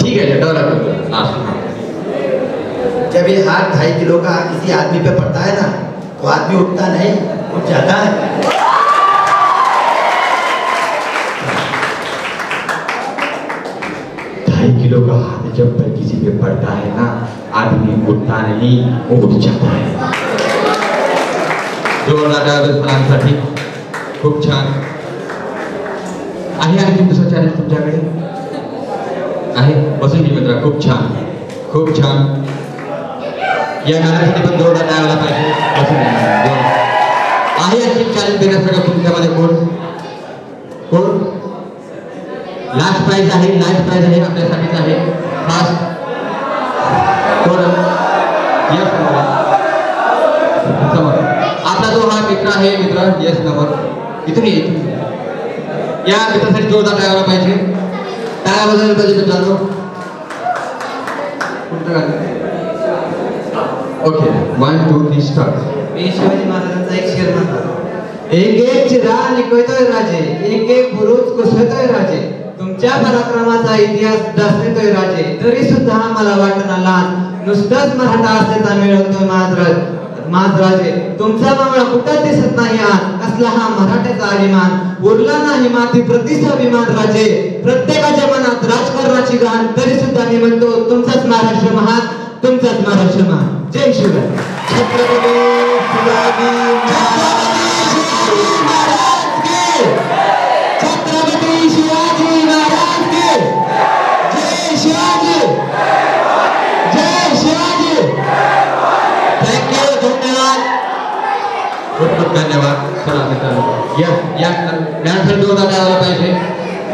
ठीक है डॉलर। जब ये हाथ ढाई किलो का किसी आदमी पे पड़ता है ना तो आदमी उठता नहीं, उठ जाता है। किलो का हाथ जब पर किसी पे पड़ता है ना, आदमी उठता नहीं, वो उठ जाता है। जोरदार, खूप छान आहे. आणखी दुसरा चॅलेंज तुमच्याकडे आहे बसून मित्रा, खूप छान खूप छान. या गाण्यासाठी पण जोरदार लावला पाहिजे आहे. आणखी चॅलेंज देण्यासाठी तुमच्यामध्ये कोण कोण लास्ट प्राइज आहे, लास्ट प्राइज आहे आपल्यासाठीच आहे फास्ट कोण यस नंबर. आता जो हा मित्र आहे मित्र यस नंबर इथून येत या मित्रासाठी जोरदार टाळा पाहिजे, टाळा वाजवली पाहिजे मित्रांनो. Okay one two three start. मी शिवाजी महाराजांचा एक शेर म्हणतो. एक एक चिरा निघतोय राजे, एक एक बुरुज कोसळतोय राजे, तुमच्या पराक्रमाचा इतिहास दासतोय राजे, तरी सुद्धा मला वाटना लहान, नुसताच मराठा असता मिळवतोय महाराज महाराजे, तुमचा बावळा कुठं दिसत नाही आज, असला हा मराठ्याचा अभिमान, उरला नाही माती प्रतिष्ठाभिमान राजे, प्रत्येकाच्या मनात राजकारणाची गाण, तरी सुद्धा मी म्हणतो तुमचाच महाराष्ट्र महान, तुमचाच महाराष्ट्र महान. जय शिवराय. छत्रपती शिवाजी महाराज की जय. छत्रपती शिवाजी जय शिवाजी, जय शिवाजी. थैंक यू, धन्यवाद, खूब खूब धन्यवाद. चला मित्रांनो या या डान्सर जोरदार आला पाहिजे,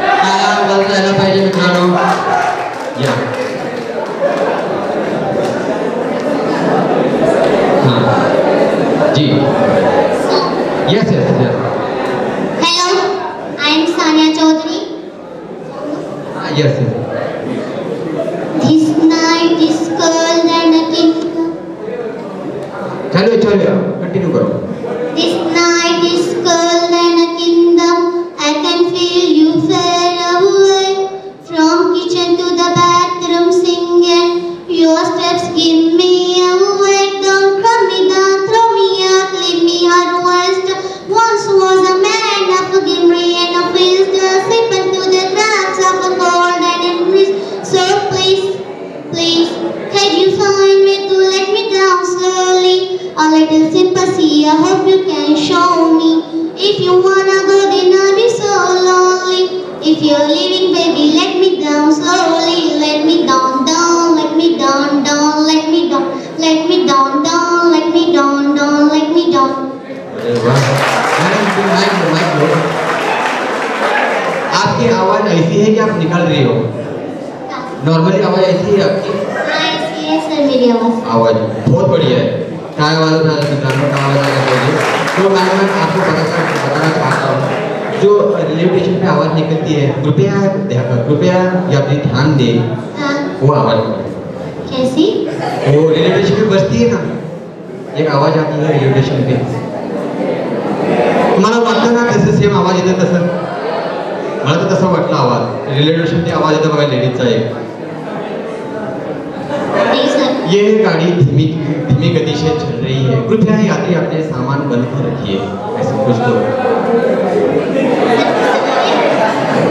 ताला वाजवायला पाहिजे मित्रांनो. या हां जी yes yes yes. Hello I am Sania Chaudhary. Yes yes. This night, this girl, and a king. चलो चलो कंटिन्यू करो. This night, this girl, and a kingdom. I can feel you far away. From kitchen to the bathroom, singing. Your steps give me away. Don't throw me down, throw me out, leave me hard west. Once was a man of gimri and a fist, slipping to the traps of a gold and embrace. So please. Please, can you find me to let me down slowly? A little sympathy, I hope you can show me. If you wanna go, then I'll be so lonely. If you're leaving, baby, let me down slowly. Let me down, down, let me down, down, let me down, let me down, down, let me down, down, let me down. आपकी आवाज ऐसी है कि आप निकल रही हो. Normally आवाज ऐसी है आपकी. हाँ ऐसी है सर मेरी आवाज. आवाज बहुत बढ़िया है. टाइम वाला था मित्रांनो, टाइम वाला था जी. तो मैडम आपको पता चला बताना चाहता हूँ जो लिमिटेशन में आवाज निकलती है, कृपया ध्यान कृपया या अपने ध्यान दे. हाँ वो आवाज कैसी वो लिमिटेशन में बजती है ना, एक आवाज आती है लिमिटेशन पे. तुम्हारा वाटतं ना कसं सेम आवाज येतो तसं मला तर तसा वाटला आवाज रिलेटेशनची आवाज येतो बघा लेडीजचा एक ये गाड़ी धीमी धीमी गति से चल रही है कृपया यात्री अपने सामान बंद कर रखिए ऐसा कुछ तो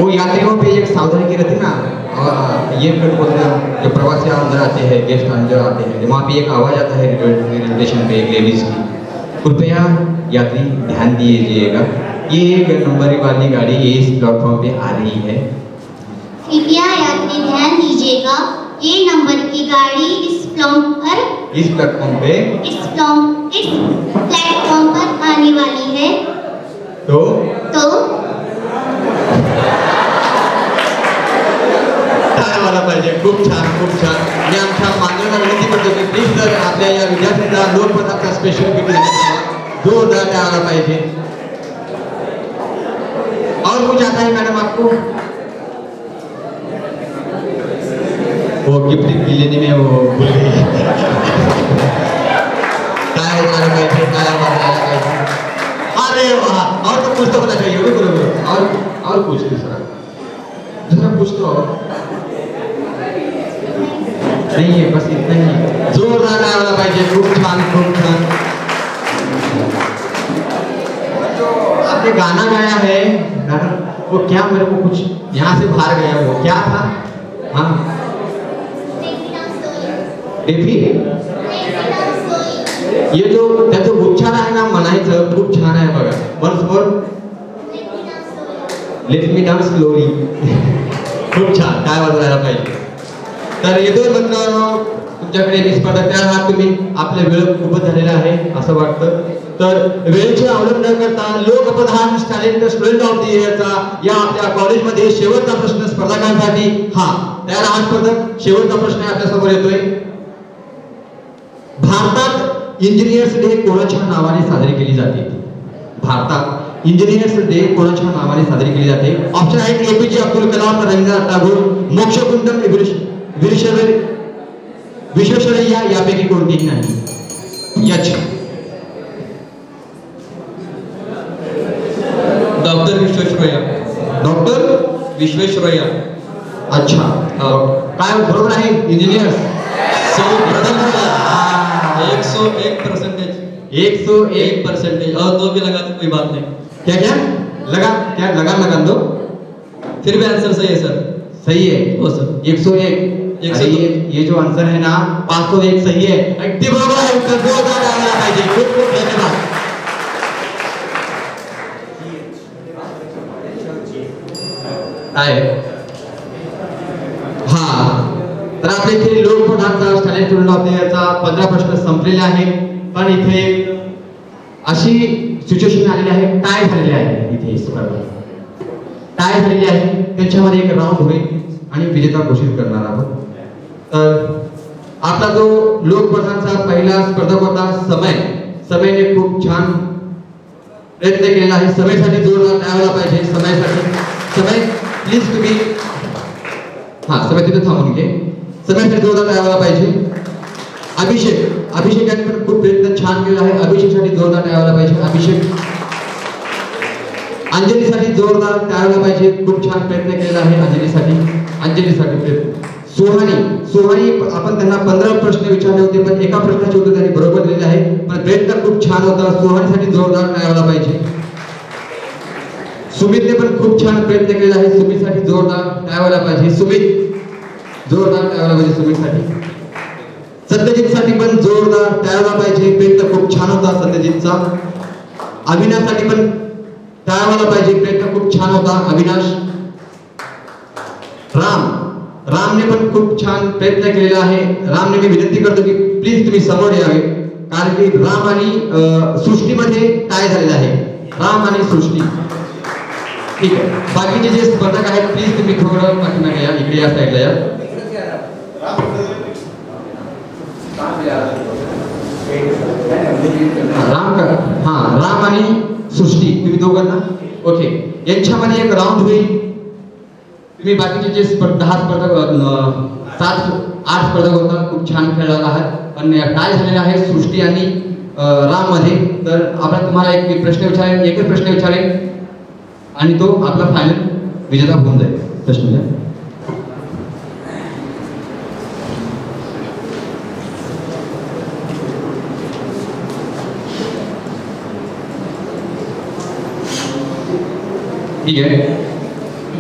वो यात्रियों पे एक सावधानी की रहती है ना और ये फिर बोलना जो प्रवासी अंदर आते हैं गेस्ट अंदर आते हैं वहाँ पे एक आवाज़ आता है रिलेशन पे एक लेडीज की कृपया यात्री ध्यान दीजिएगा ये एक नंबर वाली गाड़ी इस प्लेटफॉर्म पे आ रही है कृपया यात्री ध्यान दीजिएगा ये नंबर की गाड़ी इस प्लेटफॉर्म पर इस प्लेटफॉर्म पे इस प्लेटफॉर्म इस प्लेटफॉर्म पर आने वाली है तो तो तारा वाला पाहिजे खूप छान खूप छान मी आमच्या मान्यवर विनंती करतो की प्लीज जर आपल्या या विद्यार्थ्यांना लोक पदाचा स्पेशल किट जोरदार तारा पाहिजे और कुछ आता है मैडम आपको वो गिफ्ट लेने में वो भूल गई अरे वाह और तो कुछ तो होना चाहिए भी बोलो और और कुछ दूसरा दूसरा कुछ तो नहीं है बस इतना ही जोरदार आवाज़ पाइजे खूब छान खूब छान आपने गाना गाया है वो क्या मेरे को कुछ यहाँ से बाहर गया वो क्या था हाँ देवी ये जो त्याचं गुच्छा आहे ना म्हणायचं खूप छान आहे बघा once more let me dance glory खूप छान काय वाजवायला पाहिजे तर हे दोन बंधू तुमच्याकडे मी स्पर्धा तयार आहात तुम्ही आपले वेळ खूप झालेला आहे असं वाटतं तर वेळेचे अवलंब न करता Lokpradhan talent student of the इयरचा या आपल्या कॉलेजमध्ये शेवटचा प्रश्न स्पर्धकांसाठी हा तयार आहात स्पर्धक शेवटचा प्रश्न आपल्या समोर येतोय भारतात इंजिनियर्स डे कोणाच्या नावाने साजरी केली जाते भारतात इंजिनियर्स डे कोणाच्या नावाने साजरी केली जाते ऑप्शन आहेत एपीजे अब्दुल कलाम रवींद्रनाथ टागोर मोक्षगुंडम वीरशैव विश्वेश्वरैया यापैकी कोणतीही नाही यच डॉक्टर विश्वेश्वरैया डॉक्टर विश्वेश्वरैया अच्छा काय बरोबर आहे इंजिनियर्स सो एक सौ एक परसेंटेज एक सौ एक परसेंटेज और दो भी लगा तो कोई बात नहीं क्या क्या लगा क्या लगा लगा दो फिर भी आंसर सही है सर सही है ओ सर एक सौ एक अरे ये ये जो आंसर है ना पाँच सौ एक सही है उत्तर दो हजार आना चाहिए खूब खूब धन्यवाद आए हाँ तर आपले इथे लोकप्रधानचा टॅलेंट स्टुडंट ऑफ द इयरचा पंधरा प्रश्न संपलेले आहेत पण इथे अशी सिच्युएशन आलेली आहे टाय झालेली आहे इथे स्पर्धा टाय झालेली आहे त्याच्यामध्ये एक राऊंड होईल आणि विजेता घोषित करणार आहोत तर आपला जो लोकप्रधानचा पहिला स्पर्धक होता समय समयने खूप छान प्रयत्न केलेला आहे समयसाठी जोरदार टाळायला पाहिजे समयसाठी समय प्लीज तुम्ही हां समय तिथे थांबून घे समयसाठी जोरदार टाळायला पाहिजे अभिषेक अभिषेकाने पण खूप प्रयत्न छान केला आहे अभिषेकसाठी जोरदार टाळायला पाहिजे अभिषेक अंजलीसाठी जोरदार टाळायला पाहिजे खूप छान प्रयत्न केलेला आहे अंजलीसाठी अंजली सोहानी सोहानी आपण त्यांना पंधरा प्रश्न विचारले होते पण एका प्रश्नाचे उत्तर त्यांनी बरोबर दिलेले आहे पण प्रयत्न खूप छान होता सोहानीसाठी जोरदार टाळायला पाहिजे सुमितने पण खूप छान प्रयत्न केलेला आहे सुमितसाठी जोरदार टाळायला पाहिजे सुमित जोरदार टाळायला पाहिजे सुमितसाठी सत्यजितसाठी पण जोरदार टाळायला पाहिजे प्रयत्न खूप छान होता सत्यजितचा अविनाशसाठी पण टाळायला पाहिजे प्रयत्न खूप छान होता अविनाश राम राम ने पण खूप छान प्रयत्न केलेला आहे राम ने मी विनंती करतो की प्लीज तुम्ही समोर यावे कारण की राम आणि सृष्टीमध्ये काय झालेलं आहे राम आणि सृष्टी ठीक आहे बाकीचे जे स्पर्धक आहेत प्लीज तुम्ही थोडं पाठीमागे या इकडे या साईडला या राम का हां राम आणि सृष्टी तुम्ही दोघांना ओके यांच्यामध्ये एक राऊंड होईल तुम्ही बाकीचे जे स्पर्धा स्पर्धक सात आठ स्पर्धक होता खूप छान खेळलेला आहात पण काय झालेलं आहे सृष्टी आणि राम मध्ये तर आपण तुम्हाला एक प्रश्न विचारेन एकच प्रश्न विचारेन आणि तो आपला फायनल विजेता कौन जाएगा? प्रश्न है ठीक आहे,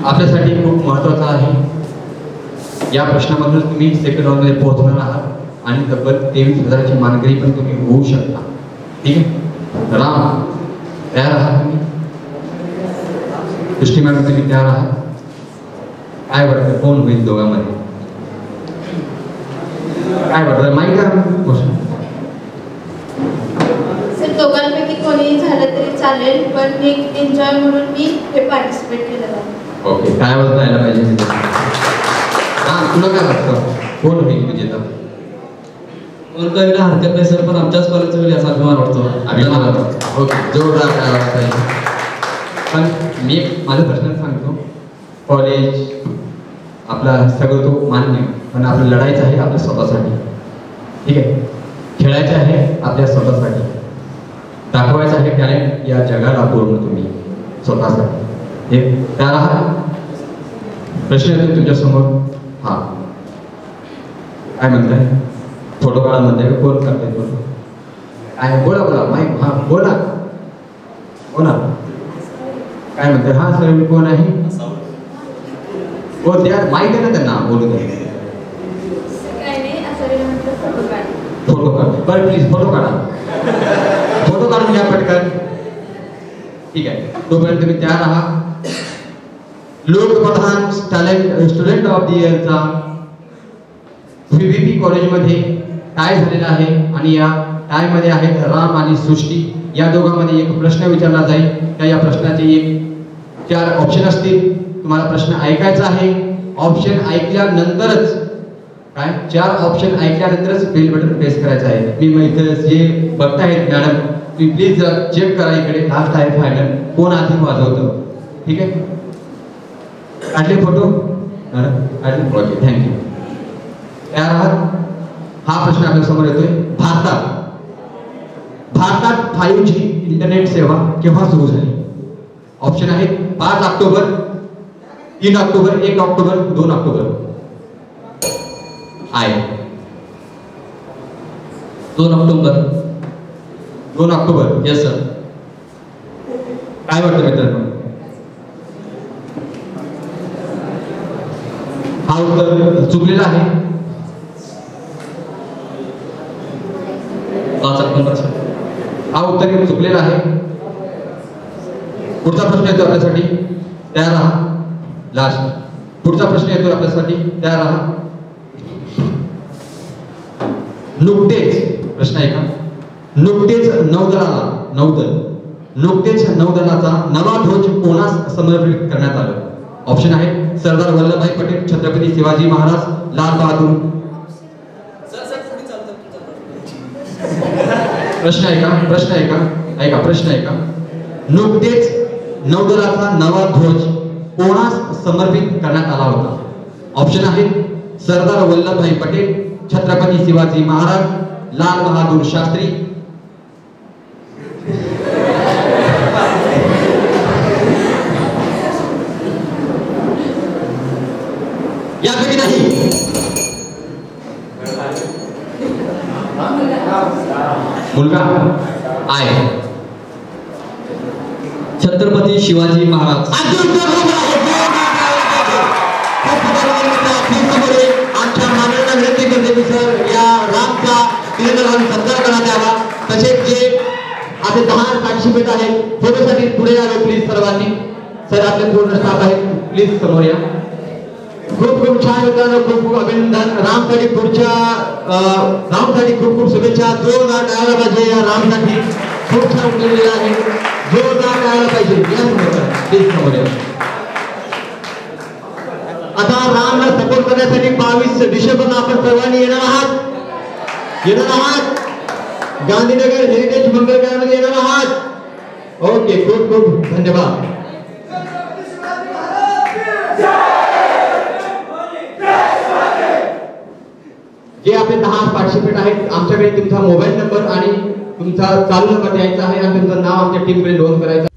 आपल्यासाठी खूप महत्त्वाचा आहे। या प्रश्नाबद्दल तुम्ही सेकंड राउंड मध्ये पोहोचणार आहात आणि तब्बल तेवीस हजाराची मानकरी पण तुम्ही होऊ शकता। ठीक आहे, राम तयार आहात तुम्ही? दृष्टी मॅडम तुम्ही तयार आहात? काय वाटतं कोण होईल दोघांमध्ये? काय वाटतं माहिती आहे दोघांपैकी कोणी झालं तरी चालेल, पण एक एन्जॉय म्हणून मी हे पार्टिसिपेट केलं आहे। ओके, काय वाटतं यायला पाहिजे? हां, तुला काय वाटतं कोण होईल विजेता? कोण कळायला हरकत नाही सर, पण आमच्याच कॉलेजचा वेळ असा अभिमान वाटतो। अभिमान वाटतो, ओके, जोरदार काय वाटतं? पण मी माझा प्रश्न सांगतो, कॉलेज आपला सगळं तो मान्य, पण आपलं लढायचं आहे आपल्या स्वतःसाठी। ठीक आहे, खेळायचं आहे आपल्या स्वतःसाठी, दाखवायचं आहे टॅलेंट या जगाला पूर्ण तुम्ही स्वतःसाठी। हे तयार आहात? प्रश्न येतो तुमच्यासमोर, हां काय म्हणताय? थोडं काळामध्ये कोण करते बोल आहे, बोला बोला माईक, हां बोला बोला काय म्हणताय? हां सर मी कोण आहे बोल यार, माईक आहे ना त्यांना बोलू द्या। फोटो काढ बरं प्लीज, फोटो काढा, फोटो काढून घ्या पटकन। ठीक आहे, तोपर्यंत तुम्ही तयार आहात? लोक प्रधान टॅलेंट स्टुडंट ऑफ द इयरचा व्हीव्हीपी कॉलेजमध्ये टाय झालेला आहे आणि या टायमध्ये आहेत राम आणि सृष्टी। या दोघांमध्ये एक प्रश्न विचारला जाईल, त्या या प्रश्नाचे एक चार ऑप्शन असतील, तुम्हाला प्रश्न ऐकायचा आहे। ऑप्शन ऐकल्यानंतरच काय, चार ऑप्शन ऐकल्यानंतरच बेल बटन प्रेस करायचं आहे। मी इथे जे बघतायत मॅडम तुम्ही प्लीज चेक करा, इकडे लास्ट आहे फायनल कोण आधी वाजवतं। ठीक आहे, काढले फोटो मॅडम, काढले, ओके थँक्यू। तयार आहात? हा प्रश्न आपल्या समोर येतोय, भारतात भारतात फाईव्ह जी इंटरनेट सेवा केव्हा सुरू झाली? ऑप्शन आहेत पाच ऑक्टोबर, तीन ऑक्टोबर, एक ऑक्टोबर, दोन ऑक्टोबर आहे। दोन ऑक्टोबर, दोन ऑक्टोबर येस सर। काय वाटतं मित्रांनो? हा उत्तर चुकलेला आहे। पाच ऑक्टोबर हा उत्तर चुकलेला आहे। पुढचा प्रश्न येतो आपल्यासाठी, तयार राहा। लास्ट पुढचा प्रश्न येतो आपल्यासाठी, तयार राहा। नुकतेच प्रश्न आहे का, नुकतेच नौदलाला नौदल नुकतेच नौदलाचा नवा ध्वज कोणास समर्पित करण्यात आला? ऑप्शन आहे सरदार वल्लभभाई पटेल, छत्रपती शिवाजी महाराज, लाल बहादूर। प्रश्न आहे का, प्रश्न आहे का, ऐका प्रश्न आहे का, नुकतेच नौदलाचा नवा ध्वज कोणास समर्पित करण्यात आला होता? ऑप्शन आहे सरदार वल्लभभाई पटेल, छत्रपती शिवाजी महाराज, लाल बहादूर शास्त्री। यापैकी नाही, मुलगा आहे छत्रपती शिवाजी महाराज। प्लीज समोर या, खूप खूप छान मित्रांनो, खूप खूप अभिनंदन। रामसाठी पुढच्या रामसाठी खूप खूप शुभेच्छा। जोरदार टाळायला पाहिजे या रामसाठी, खूप छान उतरलेला आहे, जोरदार टाळायला पाहिजे। प्लीज समोर या। आता रामला सपोर्ट करण्यासाठी बावीस डिसेंबरला आपण सर्वांनी येणार आहात, येणार आहात गांधीनगर हेरिटेज मंगलकारामध्ये येणार आहात। ओके, खूप खूप धन्यवाद। जे आपले दहा पार्टिसिपेट आहेत आमच्याकडे तुमचा मोबाईल नंबर आणि तुमचा चालू नंबर द्यायचा आहे आणि तुमचं नाव आमच्या टीमकडे नोंद करायचं।